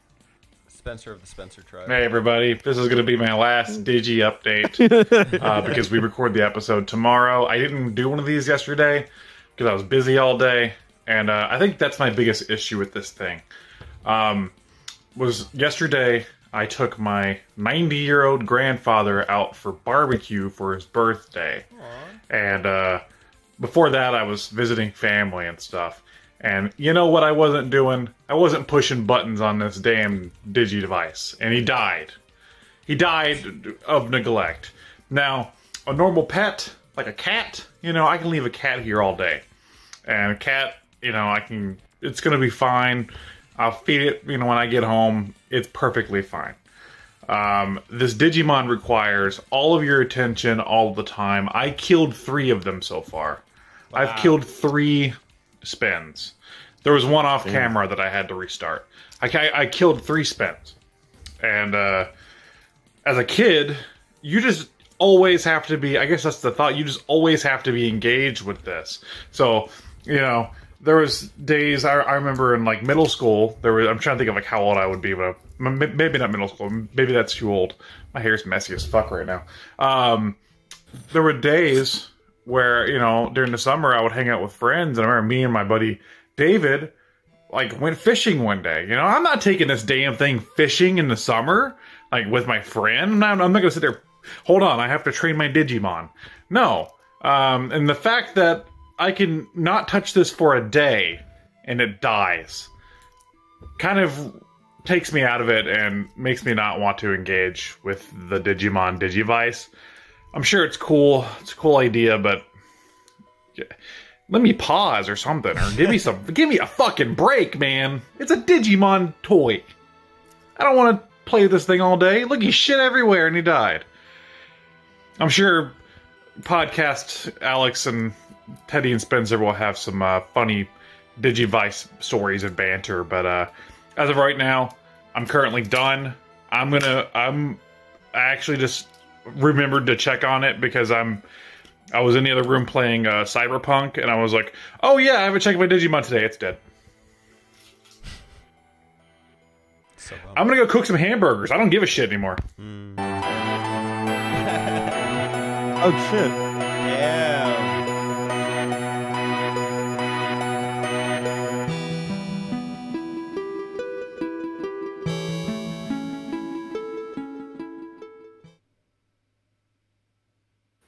Spencer of the Spencer tribe. Hey everybody, this is going to be my last Digi update. Because we record the episode tomorrow. I didn't do one of these yesterday because I was busy all day. And I think that's my biggest issue with this thing. Was yesterday I took my 90-year-old grandfather out for barbecue for his birthday. Aww. And before that I was visiting family and stuff. And you know what I wasn't doing? I wasn't pushing buttons on this damn Digivice. And he died. He died of neglect. Now, a normal pet, like a cat, you know, I can leave a cat here all day. And a cat, you know, it's gonna be fine. I'll feed it, you know, when I get home. It's perfectly fine. This Digimon requires all of your attention all the time. I killed 3 of them so far. Wow. I've killed 3 Spins. There was one off camera that I had to restart. I killed 3 Spins. And as a kid, you just always have to be, I guess that's the thought, you just always have to be engaged with this. So, you know, there was days I remember in like middle school. There was, I'm trying to think of like how old I would be, but maybe not middle school. Maybe that's too old. My hair's messy as fuck right now. There were days where, you know, during the summer I would hang out with friends, and I remember me and my buddy David like went fishing one day. You know, I'm not taking this damn thing fishing in the summer like with my friend. I'm not gonna sit there. Hold on, I have to train my Digimon. No, and the fact that I can not touch this for a day and it dies kind of takes me out of it and makes me not want to engage with the Digimon Digivice. I'm sure it's cool. It's a cool idea, but Let me pause or something, or give me some, give me a fucking break, man. It's a Digimon toy. I don't want to play this thing all day. Look, he shit everywhere and he died. I'm sure podcast Alex and Teddy and Spencer will have some funny Digivice stories and banter, but as of right now, I'm currently done. I actually just remembered to check on it because I was in the other room playing Cyberpunk, and I was like, oh yeah, I haven't checked my Digimon today. It's dead. So I'm gonna go cook some hamburgers. I don't give a shit anymore. Mm. Oh shit. Yeah.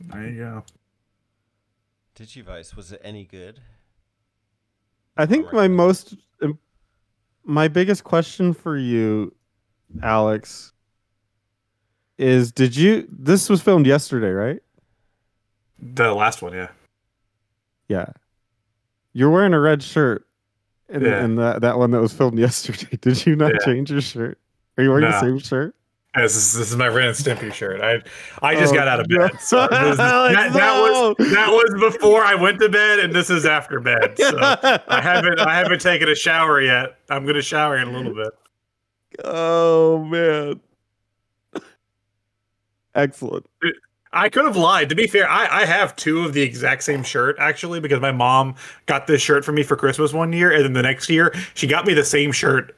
There you go. Digivice, was it any good? I think my biggest question for you, Alex, is this was filmed yesterday, right? The last one, yeah. Yeah. You're wearing a red shirt and, yeah, and that one that was filmed yesterday. Did you not change your shirt? Are you wearing the same shirt? This is my Ren and Stimpy shirt. I just got out of bed. So that was before I went to bed, and this is after bed. So I haven't taken a shower yet. I'm gonna shower in a little bit. Oh man! Excellent. I could have lied. To be fair, I have two of the exact same shirt, actually, because my mom got this shirt for me for Christmas one year, and then the next year she got me the same shirt.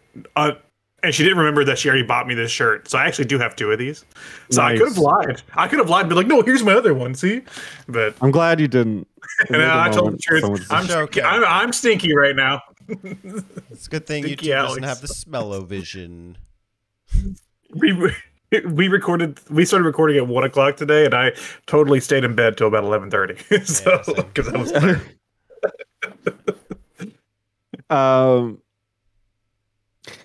And she didn't remember that she already bought me this shirt. So I actually do have two of these. So nice. I could have lied. I could have lied and be like, no, here's my other one, see? But I'm glad you didn't. No, I told the truth. I'm stinky right now. It's a good thing stinky you two doesn't have the smell-o-vision. We started recording at 1 o'clock today, and I totally stayed in bed till about 11:30. So because I was tired.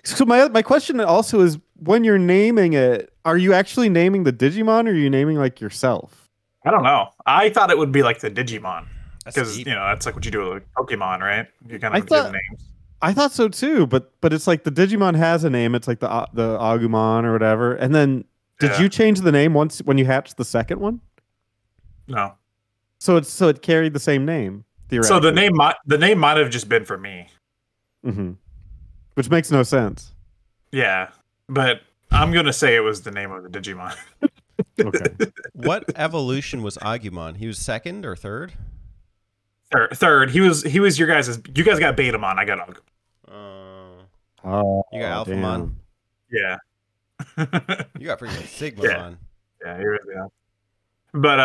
So my question also is, when you're naming it, are you actually naming the Digimon, or are you naming like yourself? I don't know. I thought it would be like the Digimon, because you know that's like what you do with Pokemon, right? You kind of give names. I thought so too, but it's like the Digimon has a name. It's like the Agumon or whatever. And then did you change the name once when you hatched the second one? No. So it carried the same name theoretically. So the name might have just been for me. Mm-hmm. Which makes no sense. Yeah, but I'm going to say it was the name of the Digimon. Okay. What evolution was Agumon? He was second or third? Third. He was your guys'. You guys got Betamon. I got Agumon. You got Alphamon. Yeah. You got freaking Sigmamon. Yeah, you really are. But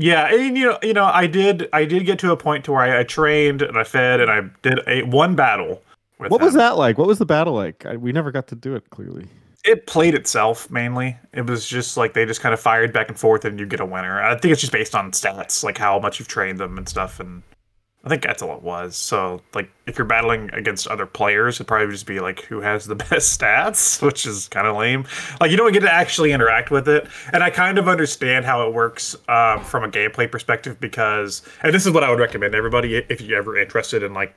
yeah, and you know, I did get to a point to where I trained and I fed and I did one battle. What was that like? What was the battle like? We never got to do it, clearly. It played itself, mainly. It was just like they just kind of fired back and forth and you get a winner. I think it's just based on stats, like how much you've trained them and stuff. And I think that's all it was. So, like, if you're battling against other players, it'd probably just be like who has the best stats, which is kind of lame. Like, you don't get to actually interact with it. And I kind of understand how it works from a gameplay perspective because, and this is what I would recommend everybody, if you're ever interested in, like,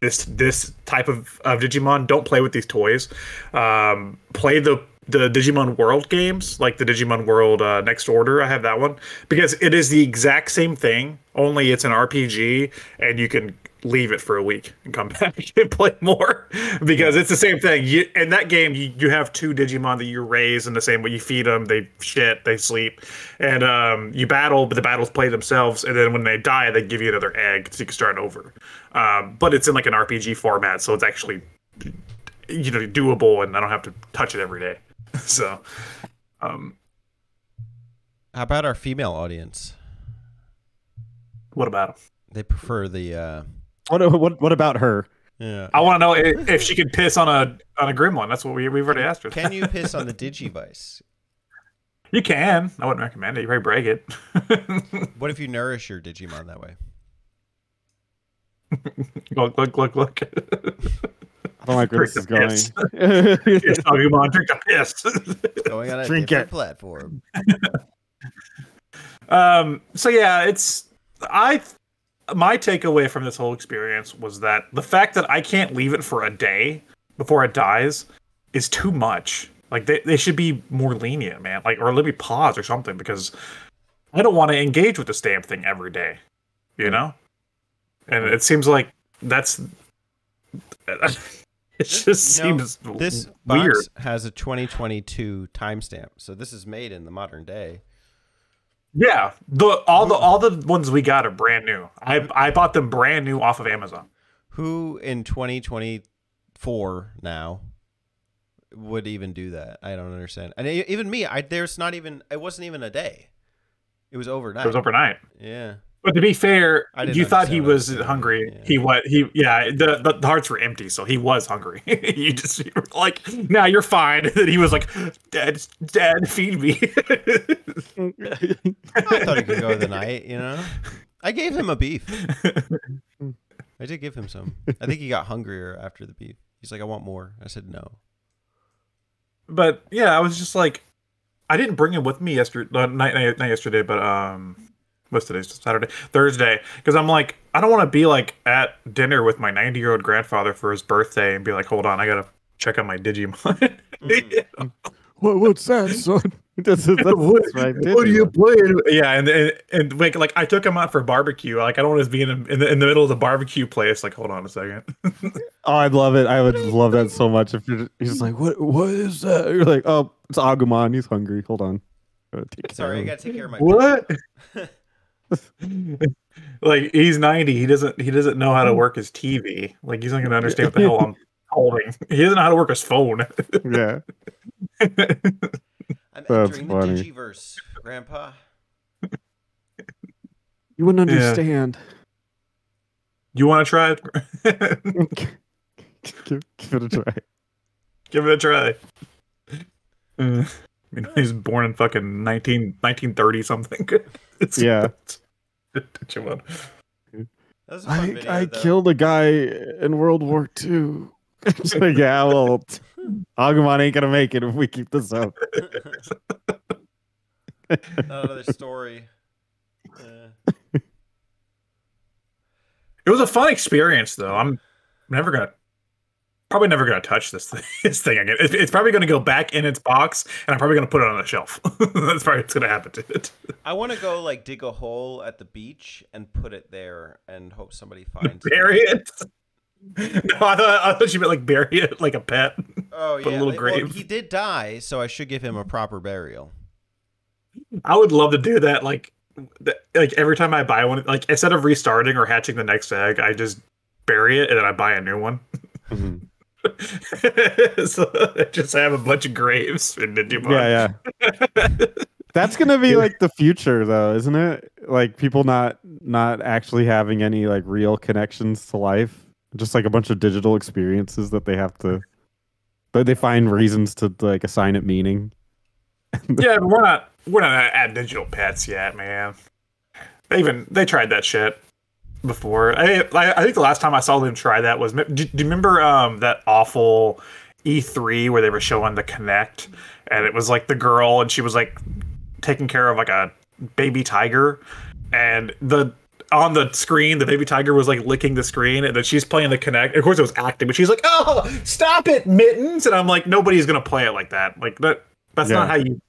this type of Digimon, don't play with these toys. Play the Digimon World games, like the Digimon World Next Order. I have that one because it is the exact same thing, only it's an RPG, and you can leave it for a week and come back and play more because it's the same thing. In that game, you have two Digimon that you raise in the same way. You feed them, they shit, they sleep, and you battle, but the battles play themselves. And then when they die, they give you another egg so you can start over. But it's in like an RPG format, so it's actually, you know, doable, and I don't have to touch it every day. So, how about our female audience? What about them? They prefer the. What about her? Yeah, I want to know if she could piss on a gremlin. That's what we've already asked her. Can you piss on the Digivice? You can. I wouldn't recommend it. You probably break it. What if you nourish your Digimon that way? Look! I don't like where this is going. Agumon, drink the piss. It's going on a different platform. So yeah, it's I. my takeaway from this whole experience was that the fact that I can't leave it for a day before it dies is too much. Like, they should be more lenient, man. Like, or let me pause or something, because I don't want to engage with this damn thing every day, you know? And it seems like that's... It just seems weird. This box has a 2022 timestamp, so this is made in the modern day. Yeah, all the ones we got are brand new. I bought them brand new off of Amazon. Who in 2024 now would even do that? I don't understand. And even me, it wasn't even a day. It was overnight. It was overnight. Yeah. But to be fair, you thought he was hungry. Yeah. The hearts were empty, so he was hungry. You were like, nah, you're fine. And he was like, Dad, feed me. I thought he could go the night, you know? I gave him a beef. I did give him some. I think he got hungrier after the beef. He's like, I want more. I said no. But yeah, I was just like, I didn't bring him with me yesterday, not yesterday, but what's today's Saturday? Thursday. Because I'm like, I don't want to be like at dinner with my 90-year-old grandfather for his birthday and be like, hold on, I gotta check on my Digimon. Yeah. What's that, son? What are you playing? Yeah, and like I took him out for barbecue. Like I don't want to be in the middle of the barbecue place. Like, hold on a second. Oh, I'd love it. I would love that so much. If you're just like, what is that? You're like, oh, it's Agumon. He's hungry. Hold on. Sorry, I gotta take care of my what? Like he's 90. He doesn't know how to work his TV. Like he's not gonna understand what the hell I'm holding. He doesn't know how to work his phone. Yeah. I'm entering the Digiverse, Grandpa. You wouldn't understand. Yeah. You want to try it? Give it a try. Give it a try. You know, he's born in fucking 1930 something. Yeah. Digimon. I killed a guy in World War II. So, yeah, well, Agumon ain't gonna make it if we keep this up. Not another story. It was a fun experience, though. I'm probably never gonna touch this thing again. It's probably gonna go back in its box, and I'm probably gonna put it on a shelf. That's probably what's gonna happen to it. I want to go like dig a hole at the beach and put it there, and hope somebody finds it. Bury it. No, I thought you meant like bury it like a pet. Oh, yeah. A little grave. Well, he did die, so I should give him a proper burial. I would love to do that. Like every time I buy one, like instead of restarting or hatching the next egg, I just bury it and then I buy a new one. Mm-hmm. So I just have a bunch of graves in Digimon. Yeah. That's gonna be like the future, though, isn't it? Like people not actually having any like real connections to life. Just like a bunch of digital experiences that they have to, they find reasons to like assign it meaning. Yeah, but we're not at digital pets yet, man. They tried that shit before. I think the last time I saw them try that was, do you remember that awful E3 where they were showing the Kinect, and it was like the girl and she was like taking care of like a baby tiger, and on the screen, the baby tiger was like licking the screen, and then she's playing the Kinect. Of course, it was acting, but she's like, "Oh, stop it, mittens!" And I'm like, "Nobody's gonna play it like that. Like that. That's not how you."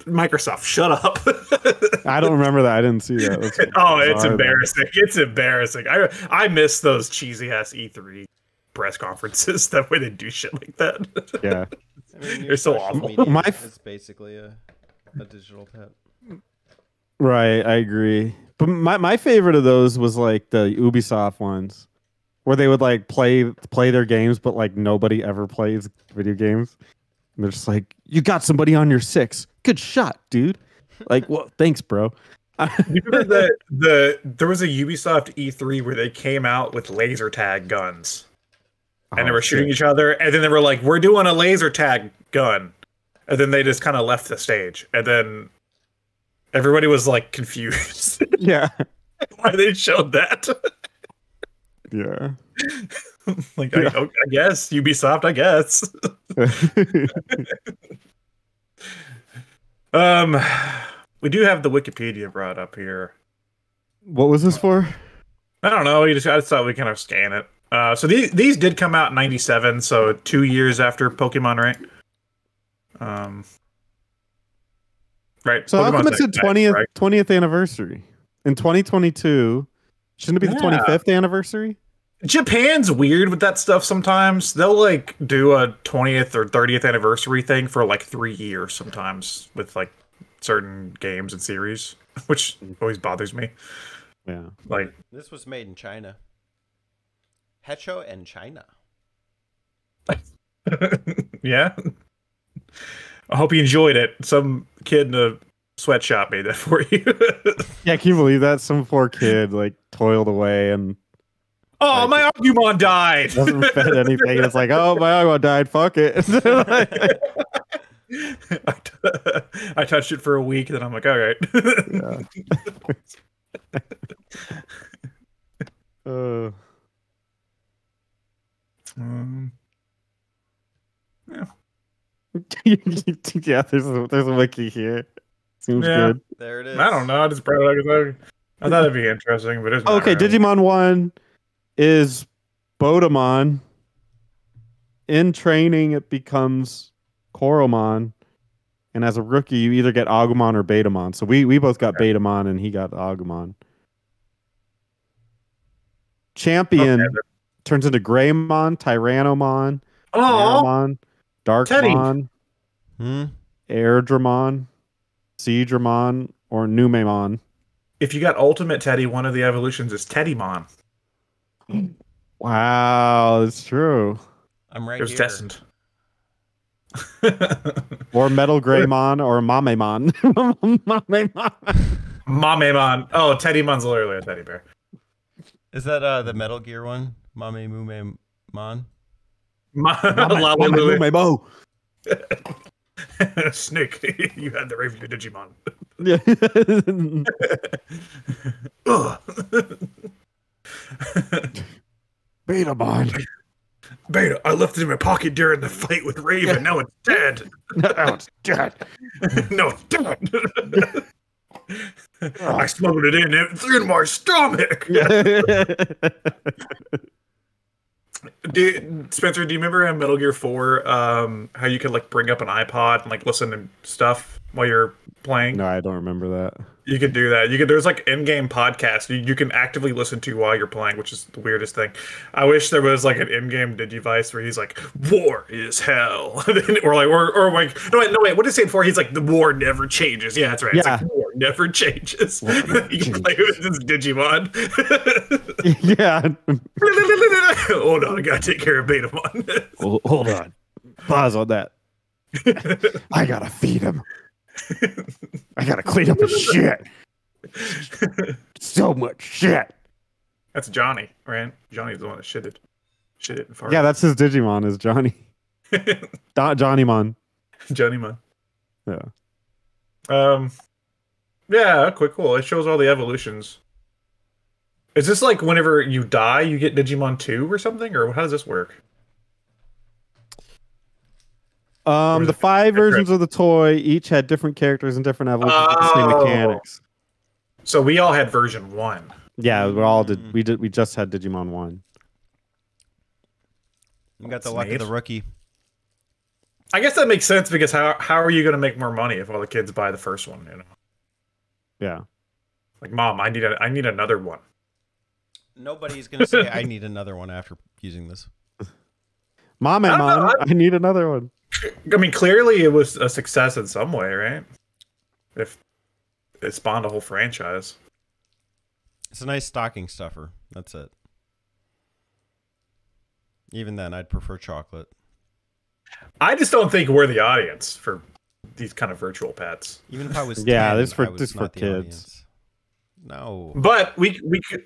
Microsoft, shut up. I don't remember that. I didn't see that. Oh, it's embarrassing. Though. It's embarrassing. I miss those cheesy ass E3 press conferences. That way they do shit like that. Yeah, I mean, they're so awful. It's basically a digital pet. Right, I agree. But my favorite of those was like the Ubisoft ones, where they would like play their games, but like nobody ever plays video games. And they're just like, "You got somebody on your 6. Good shot, dude." Like, well, thanks, bro. You remember there was a Ubisoft E3 where they came out with laser tag guns, and they were shooting each other, and then they were like, "We're doing a laser tag gun," and then they just kind of left the stage, and then. Everybody was like confused. Yeah. Why they showed that. Yeah. Like, yeah. I guess Ubisoft, I guess. We do have the Wikipedia brought up here. What was this for? I don't know. I just thought we kind of scan it. So these did come out in 97, so 2 years after Pokemon, right? Right. So Pokemon's how come it's the 20th anniversary? In 2022, shouldn't it be the 25th anniversary? Japan's weird with that stuff sometimes. They'll like do a 20th or 30th anniversary thing for like 3 years sometimes with like certain games and series, which always bothers me. Yeah. Like this was made in China. Hecho and China. Yeah. I hope you enjoyed it. Some kid in a sweatshop made that for you. Yeah, can you believe that? Some poor kid like toiled away and oh, my Agumon died. Wasn't fed anything. It's like, oh, my Agumon died. Fuck it. I touched it for a week, then I'm like, all right. Yeah. Yeah, there's a wiki here. Seems good. There it is. I don't know. I just brought it up. I thought it'd be interesting, but it's not okay. Right. Digimon 1. Is Bodamon in training? It becomes Koromon, and as a rookie, you either get Agumon or Betamon. So we both got Betamon, and he got Agumon. Champion turns into Greymon, Tyrannomon, Aeromon, Darkmon, Airdramon, Seedramon, or Numemon. If you got Ultimate Teddy, one of the evolutions is Teddymon. Wow, that's true. I'm right. It was here. Destined. Or Metal Greymon or Mamemon. Mamemon. Oh, Teddymon's literally a teddy bear. Is that the Metal Gear one? Mamemumemon. Mamemumemo. Snake, you had the rave to Digimon. Yeah. Betamon. Beta. I left it in my pocket during the fight with Raven. Now it's dead. No, it's dead. I smuggled it in. It's in my stomach. Spencer, do you remember in Metal Gear 4 how you could like bring up an iPod and like listen to stuff while you're playing? No, I don't remember that. You could do that. You could. There's like in-game podcasts you can actively listen to while you're playing, which is the weirdest thing. I wish there was like an in-game Digivice where he's like, "War is hell," or like, no wait, what is he saying for? He's like, "The war never changes." Yeah, that's right. Yeah. It's like, war never changes. War never you can play with this Digimon. Yeah. Hold on, I gotta take care of Betamon. Hold on. Pause on that. I gotta feed him. I gotta clean up his shit. So much shit. That's Johnny, right? Johnny's the one that shit it and farted. Yeah, that's his Digimon is Johnny. Johnnymon. Johnnymon. Yeah. Yeah. Okay. Cool. It shows all the evolutions. Is this like whenever you die, you get Digimon 2 or something, or how does this work? The five versions of the toy each had different characters and different evolutions with the same mechanics. So we all had version 1. Yeah, we all did. We just had Digimon 1. We got the luck of the rookie. I guess that makes sense because how are you going to make more money if all the kids buy the first one? You know. Yeah. Like, Mom, I need another one. Nobody's going to say I need another one after using this. Mom, I need another one. I mean, clearly it was a success in some way, right? If it spawned a whole franchise. It's a nice stocking stuffer. That's it. Even then, I'd prefer chocolate. I just don't think we're the audience for these kind of virtual pets. Even if I was 10, this is for kids. Audience. No. But we couldn't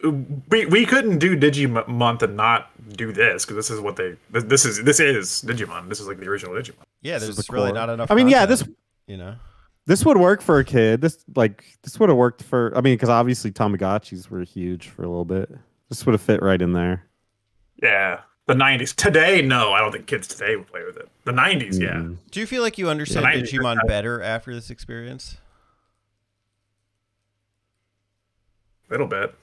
do Digi month and not do this because this is what they this is Digimon. This is like the original Digimon. Yeah, there's really not enough. I mean, content, yeah, this this would work for a kid. This would have worked for. I mean, because obviously Tamagotchis were huge for a little bit. This would have fit right in there. Yeah, the '90s. Today, no, I don't think kids today would play with it. The '90s, yeah. Do you feel like you understand Digimon better after this experience? A little bit.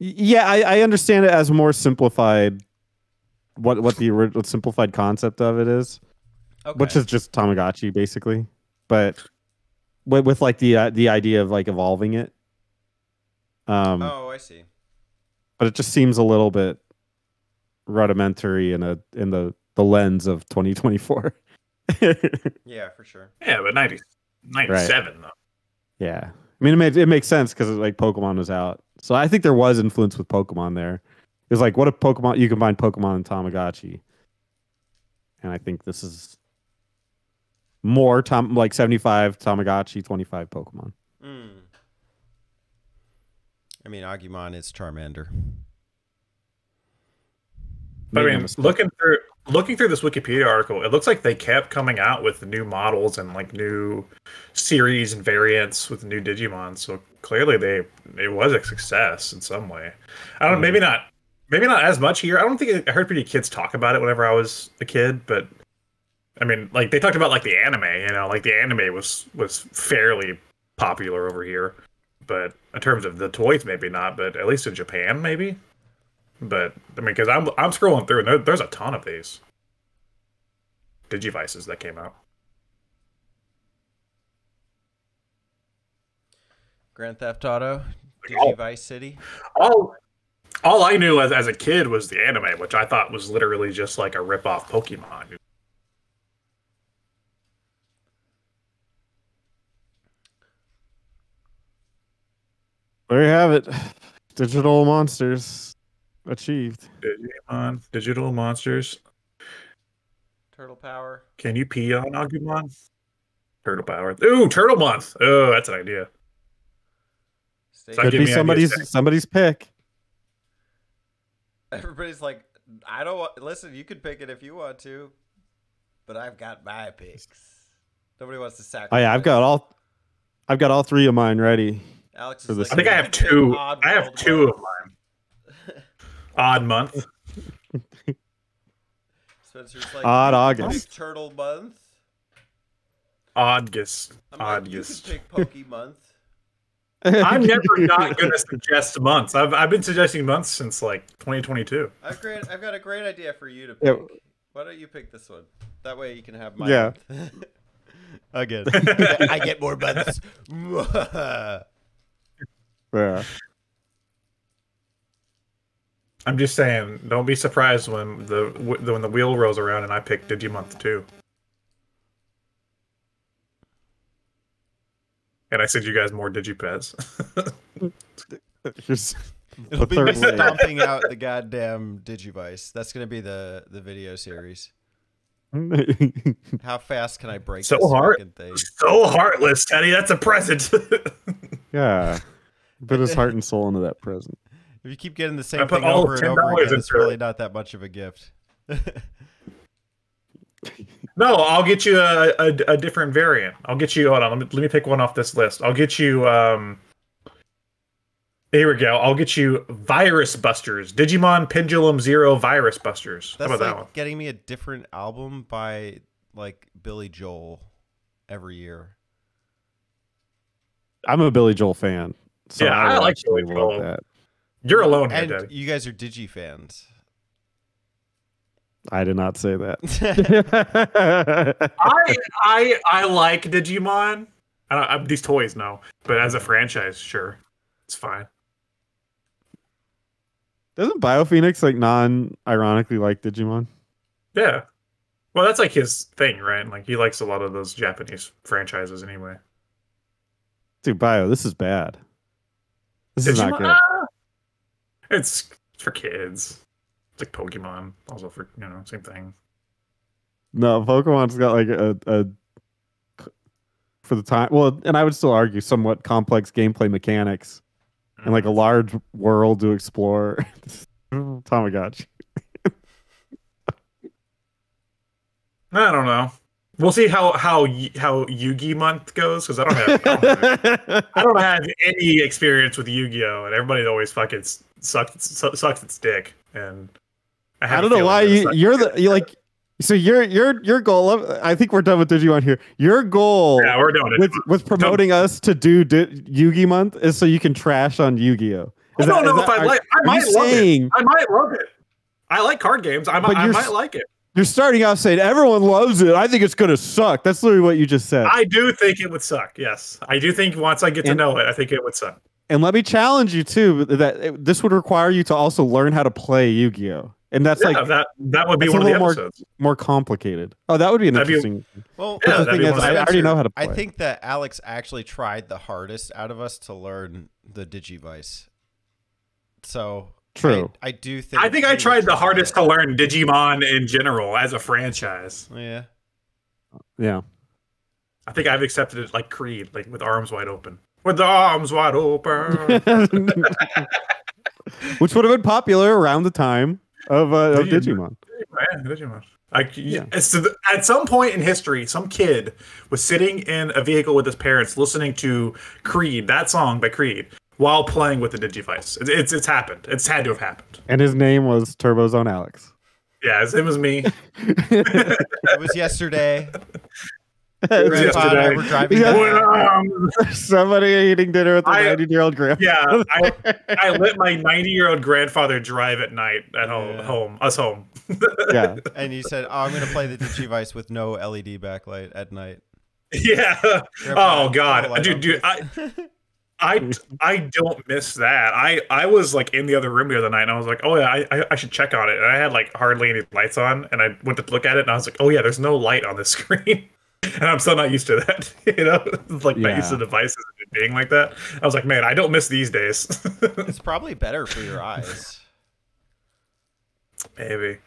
Yeah, I understand it as more simplified. What the original simplified concept of it is, okay, which is just Tamagotchi basically, but with like the idea of like evolving it. Oh, I see. But it just seems a little bit rudimentary in the lens of 2024. Yeah, for sure. Yeah, but 97 right. Though. Yeah, I mean it makes sense because like Pokemon was out, so I think there was influence with Pokemon there. It's like, what if Pokemon, you combine Pokemon and Tamagotchi? And I think this is more like 75 Tamagotchi, 25 Pokemon. Mm. I mean, Agumon is Charmander. But I mean, looking through this Wikipedia article, it looks like they kept coming out with new models and like new series and variants with new Digimon. So clearly, it was a success in some way. I don't, maybe not as much here. I don't think I heard pretty kids talk about it whenever I was a kid, but I mean, like they talked about like the anime, you know, like the anime was fairly popular over here, but in terms of the toys, maybe not, but at least in Japan, maybe. But I mean, because I'm scrolling through and there's a ton of these Digivices that came out. Grand Theft Auto, Digivice City. Oh. All I knew as a kid was the anime, which I thought was literally just like a rip-off Pokemon. There you have it. Digital monsters achieved. Digimon. Digital monsters. Turtle power. Can you pee on Agumon? Turtle power. Ooh, Turtle Month. Oh, that's an idea. Could be somebody's pick. Everybody's like, I don't want, listen, you could pick it if you want to, but I've got my picks. Nobody wants to sacrifice. Oh yeah, I've got all three of mine ready. Alex is like, I think I have two. I have two of mine. Odd month. Spencer's like, odd August. Turtle month. August. August. Like, you could pick Poke month. I'm never not going to suggest months. I've been suggesting months since like 2022. I've got a great idea for you to pick. Yeah. Why don't you pick this one? That way you can have mine. Yeah. Again, I get more months. Yeah. I'm just saying, don't be surprised when the wheel rolls around and I pick Digimonth too. And I sent you guys more Digipets. It'll be stomping out the goddamn Digivice. That's going to be the video series. How fast can I break this fucking thing? So heartless, Teddy. That's a present. Yeah. Put his heart and soul into that present. If you keep getting the same thing over and over again, it's really not that much of a gift. No, I'll get you a different variant. I'll get you. Hold on, let me pick one off this list. I'll get you. Here we go. I'll get you Virus Busters, Digimon Pendulum Zero Virus Busters. That's how about like that one? Getting me a different album by like Billy Joel every year. I'm a Billy Joel fan. So yeah, I like Billy Joel. That. You're alone, and here, you guys are Digi fans. I did not say that. I like Digimon. These toys, no. But as a franchise, sure. It's fine. Doesn't Biophoenix like non-ironically like Digimon? Yeah. Well, that's like his thing, right? Like he likes a lot of those Japanese franchises anyway. Dude, Bio, this is bad. This is not good. It's for kids. It's like Pokemon, also for, you know, same thing. No, Pokemon's got like a for the time, well, and I would still argue somewhat complex gameplay mechanics and like a large world to explore. Tamagotchi. I don't know. We'll see how Yu-Gi month goes, because I don't have any experience with Yu-Gi-Oh, and everybody always fucking sucks its dick. And I don't know why you're like. So your goal. I think we're done with Digimon here. Your goal, yeah, we're doing it with promoting us to do Yugi month is so you can trash on Yu-Gi-Oh. I don't know if I like. I might love it. I might love it. I like card games. I might like it. You're starting off saying everyone loves it. I think it's going to suck. That's literally what you just said. I do think it would suck. Yes, I do think once I get to know it, I think it would suck. And let me challenge you too. That this would require you to also learn how to play Yu-Gi-Oh. And that's that would be one of the episodes. More complicated. Oh, that would be interesting. Well, the thing is, I already know how to play. I think that Alex actually tried the hardest out of us to learn the Digivice. So true. I do think. I think I tried the hardest to learn Digimon in general as a franchise. Yeah. Yeah. I think I've accepted it like Creed, like with arms wide open. With the arms wide open. Which would have been popular around the time of Digimon. Digimon. At some point in history, some kid was sitting in a vehicle with his parents listening to Creed, that song by Creed, while playing with the Digivice. It's happened. It's had to have happened. And his name was Turbo Zone Alex. Yeah, his name was me. It was yesterday. Grandpa driving somebody eating dinner with a 90-year-old grandpa. Yeah, I let my 90-year-old grandfather drive at night at home. Yeah, and you said, "Oh, I'm going to play the Digivice with no LED backlight at night." Yeah. Grandpa, oh God, dude, I don't miss that. I was like in the other room the other night, and I was like, "Oh yeah, I should check on it." And I had like hardly any lights on, and I went to look at it, and I was like, "Oh yeah, there's no light on the screen." And I'm still not used to that, you know, like not used to devices being like that. I was like, man, I don't miss these days. It's probably better for your eyes. Maybe.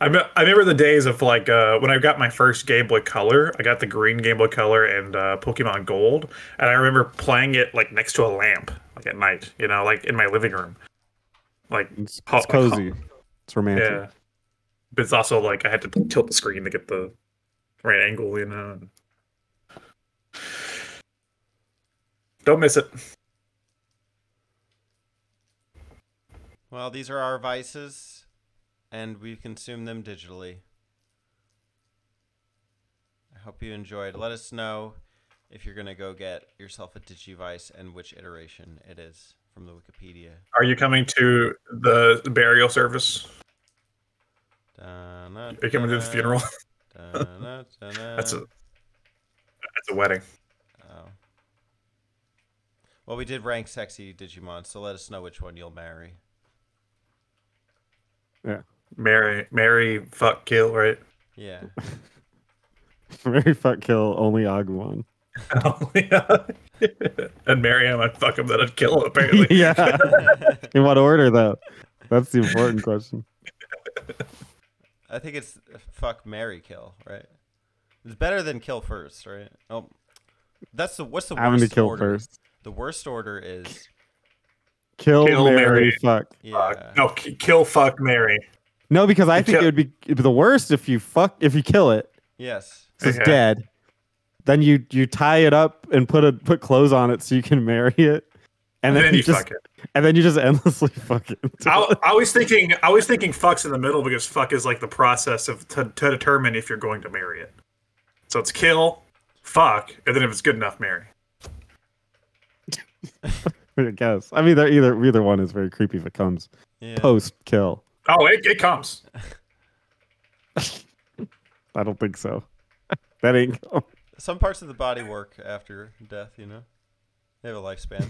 I remember the days of like when I got my first Game Boy Color. I got the green Game Boy Color and Pokemon Gold, and I remember playing it like next to a lamp, like at night, you know, like in my living room. Like it's cozy, it's romantic. Yeah, but it's also like I had to tilt the screen to get the right angle, you know. Don't miss it. Well, these are our vices, and we consume them digitally. I hope you enjoyed. Let us know if you're going to go get yourself a Digivice and which iteration it is from the Wikipedia. Are you coming to the burial service? Are you coming to the funeral? That's a wedding. Oh. Well, we did rank sexy Digimon, so let us know which one you'll marry. Yeah. Marry, fuck, kill, right? Yeah. Marry, fuck, kill, only Agumon. And marry him, I'd fuck him, then I'd kill him, apparently. Yeah. In what order, though? That's the important question. I think it's fuck, marry, kill, right? It's better than kill first, right? Oh, that's the what's the worst? I'm gonna kill order? First. The worst order is kill marry, fuck. Yeah. No, kill, fuck, marry. No, because I think it would be the worst if you kill it. Yes, it's dead. Then you tie it up and put clothes on it so you can marry it. And then you fuck it. And then you just endlessly fuck it. I was thinking fuck's in the middle because fuck is like the process of to determine if you're going to marry it. So it's kill, fuck, and then if it's good enough, marry. I guess. I mean, either one is very creepy if it comes post kill. Oh, it comes. I don't think so. That ain't. Some parts of the body work after death. You know, they have a lifespan.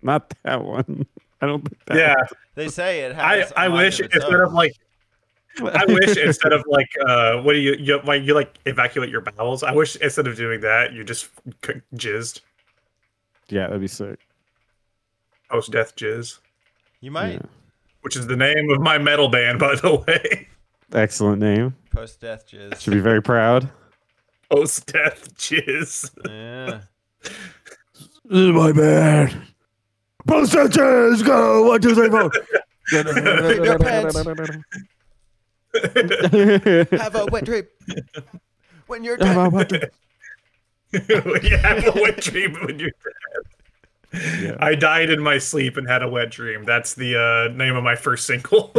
Not that one. I don't think that. Yeah, one. They say it has. I wish instead of like, I wish instead of like, what do you like? You like evacuate your bowels. I wish instead of doing that, you just jizzed. Yeah, that'd be sick. Post death jizz. You might. Yeah. Which is the name of my metal band, by the way. Excellent name. Post death jizz. Should be very proud. Post death jizz. Yeah. This is my band. Post death jizz, go 1, 2, 3, 4. Pick your pants. Have a wet dream when you're dead. Have a wet dream when you're dead. Yeah. I died in my sleep and had a wet dream. That's the name of my first single.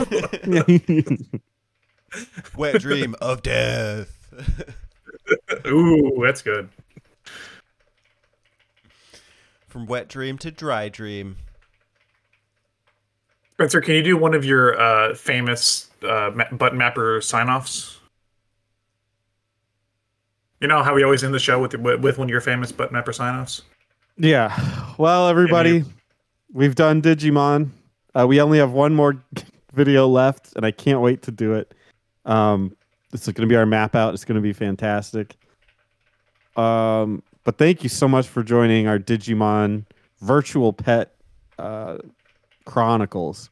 Wet dream of death. Ooh, that's good. From wet dream to dry dream. Spencer, can you do one of your famous button mapper sign-offs? You know how we always end the show with one of your famous button mapper sign-offs? Yeah. Well, everybody, we've done Digimon. We only have one more video left, and I can't wait to do it. This is going to be our map out. It's going to be fantastic. But thank you so much for joining our Digimon Virtual Pet Chronicles.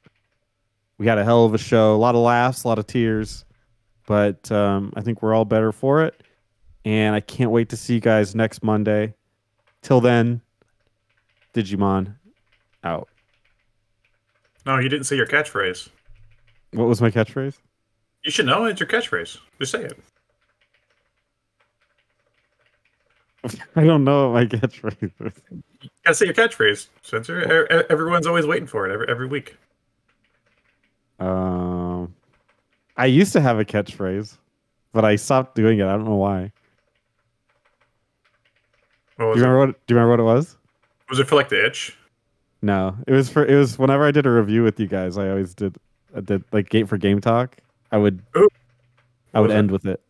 We had a hell of a show. A lot of laughs, a lot of tears. But I think we're all better for it. And I can't wait to see you guys next Monday. Till then, Digimon out. No, you didn't say your catchphrase. What was my catchphrase? You should know. It's your catchphrase. Just say it. I don't know what my catchphrase is. You gotta say your catchphrase, Spencer. Everyone's always waiting for it every week. I used to have a catchphrase, but I stopped doing it. I don't know why. Do you remember what it was? Was it for like the itch? No, it was whenever I did a review with you guys. I always did. I did like Game Talk. I would end with it.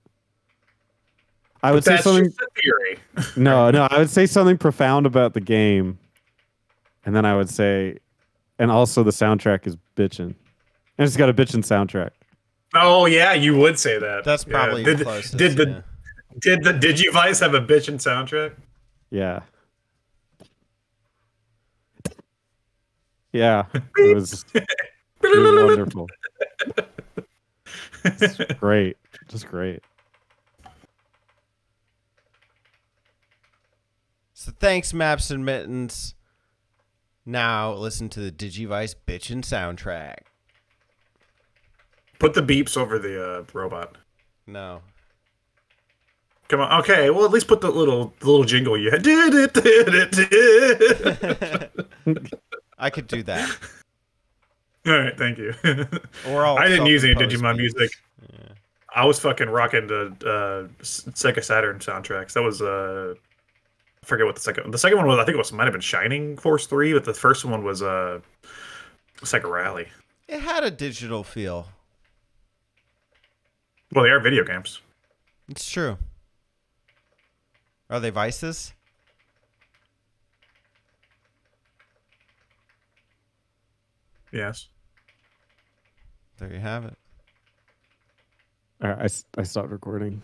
I would say something. No, I would say something profound about the game, and then I would say, and also the soundtrack is bitchin', and it's got a bitchin' soundtrack. Oh yeah, you would say that. That's probably the closest. Did the Digivice have a bitchin' soundtrack? Yeah. Yeah, it was wonderful. It's great, just great. So thanks, Maps and Mittens. Now listen to the Digivice bitchin' soundtrack. Put the beeps over the robot. No. Come on. Okay. Well, at least put the little jingle you had. I could do that. All right. Thank you. I didn't use any Digimon music. Yeah. I was fucking rocking the Sega Saturn soundtracks. That was I forget what the second one was. I think it might have been Shining Force 3, but the first one was Sega Rally. It had a digital feel. Well, they are video games. It's true. Are they vices? Yes. There you have it. All right, I stopped recording.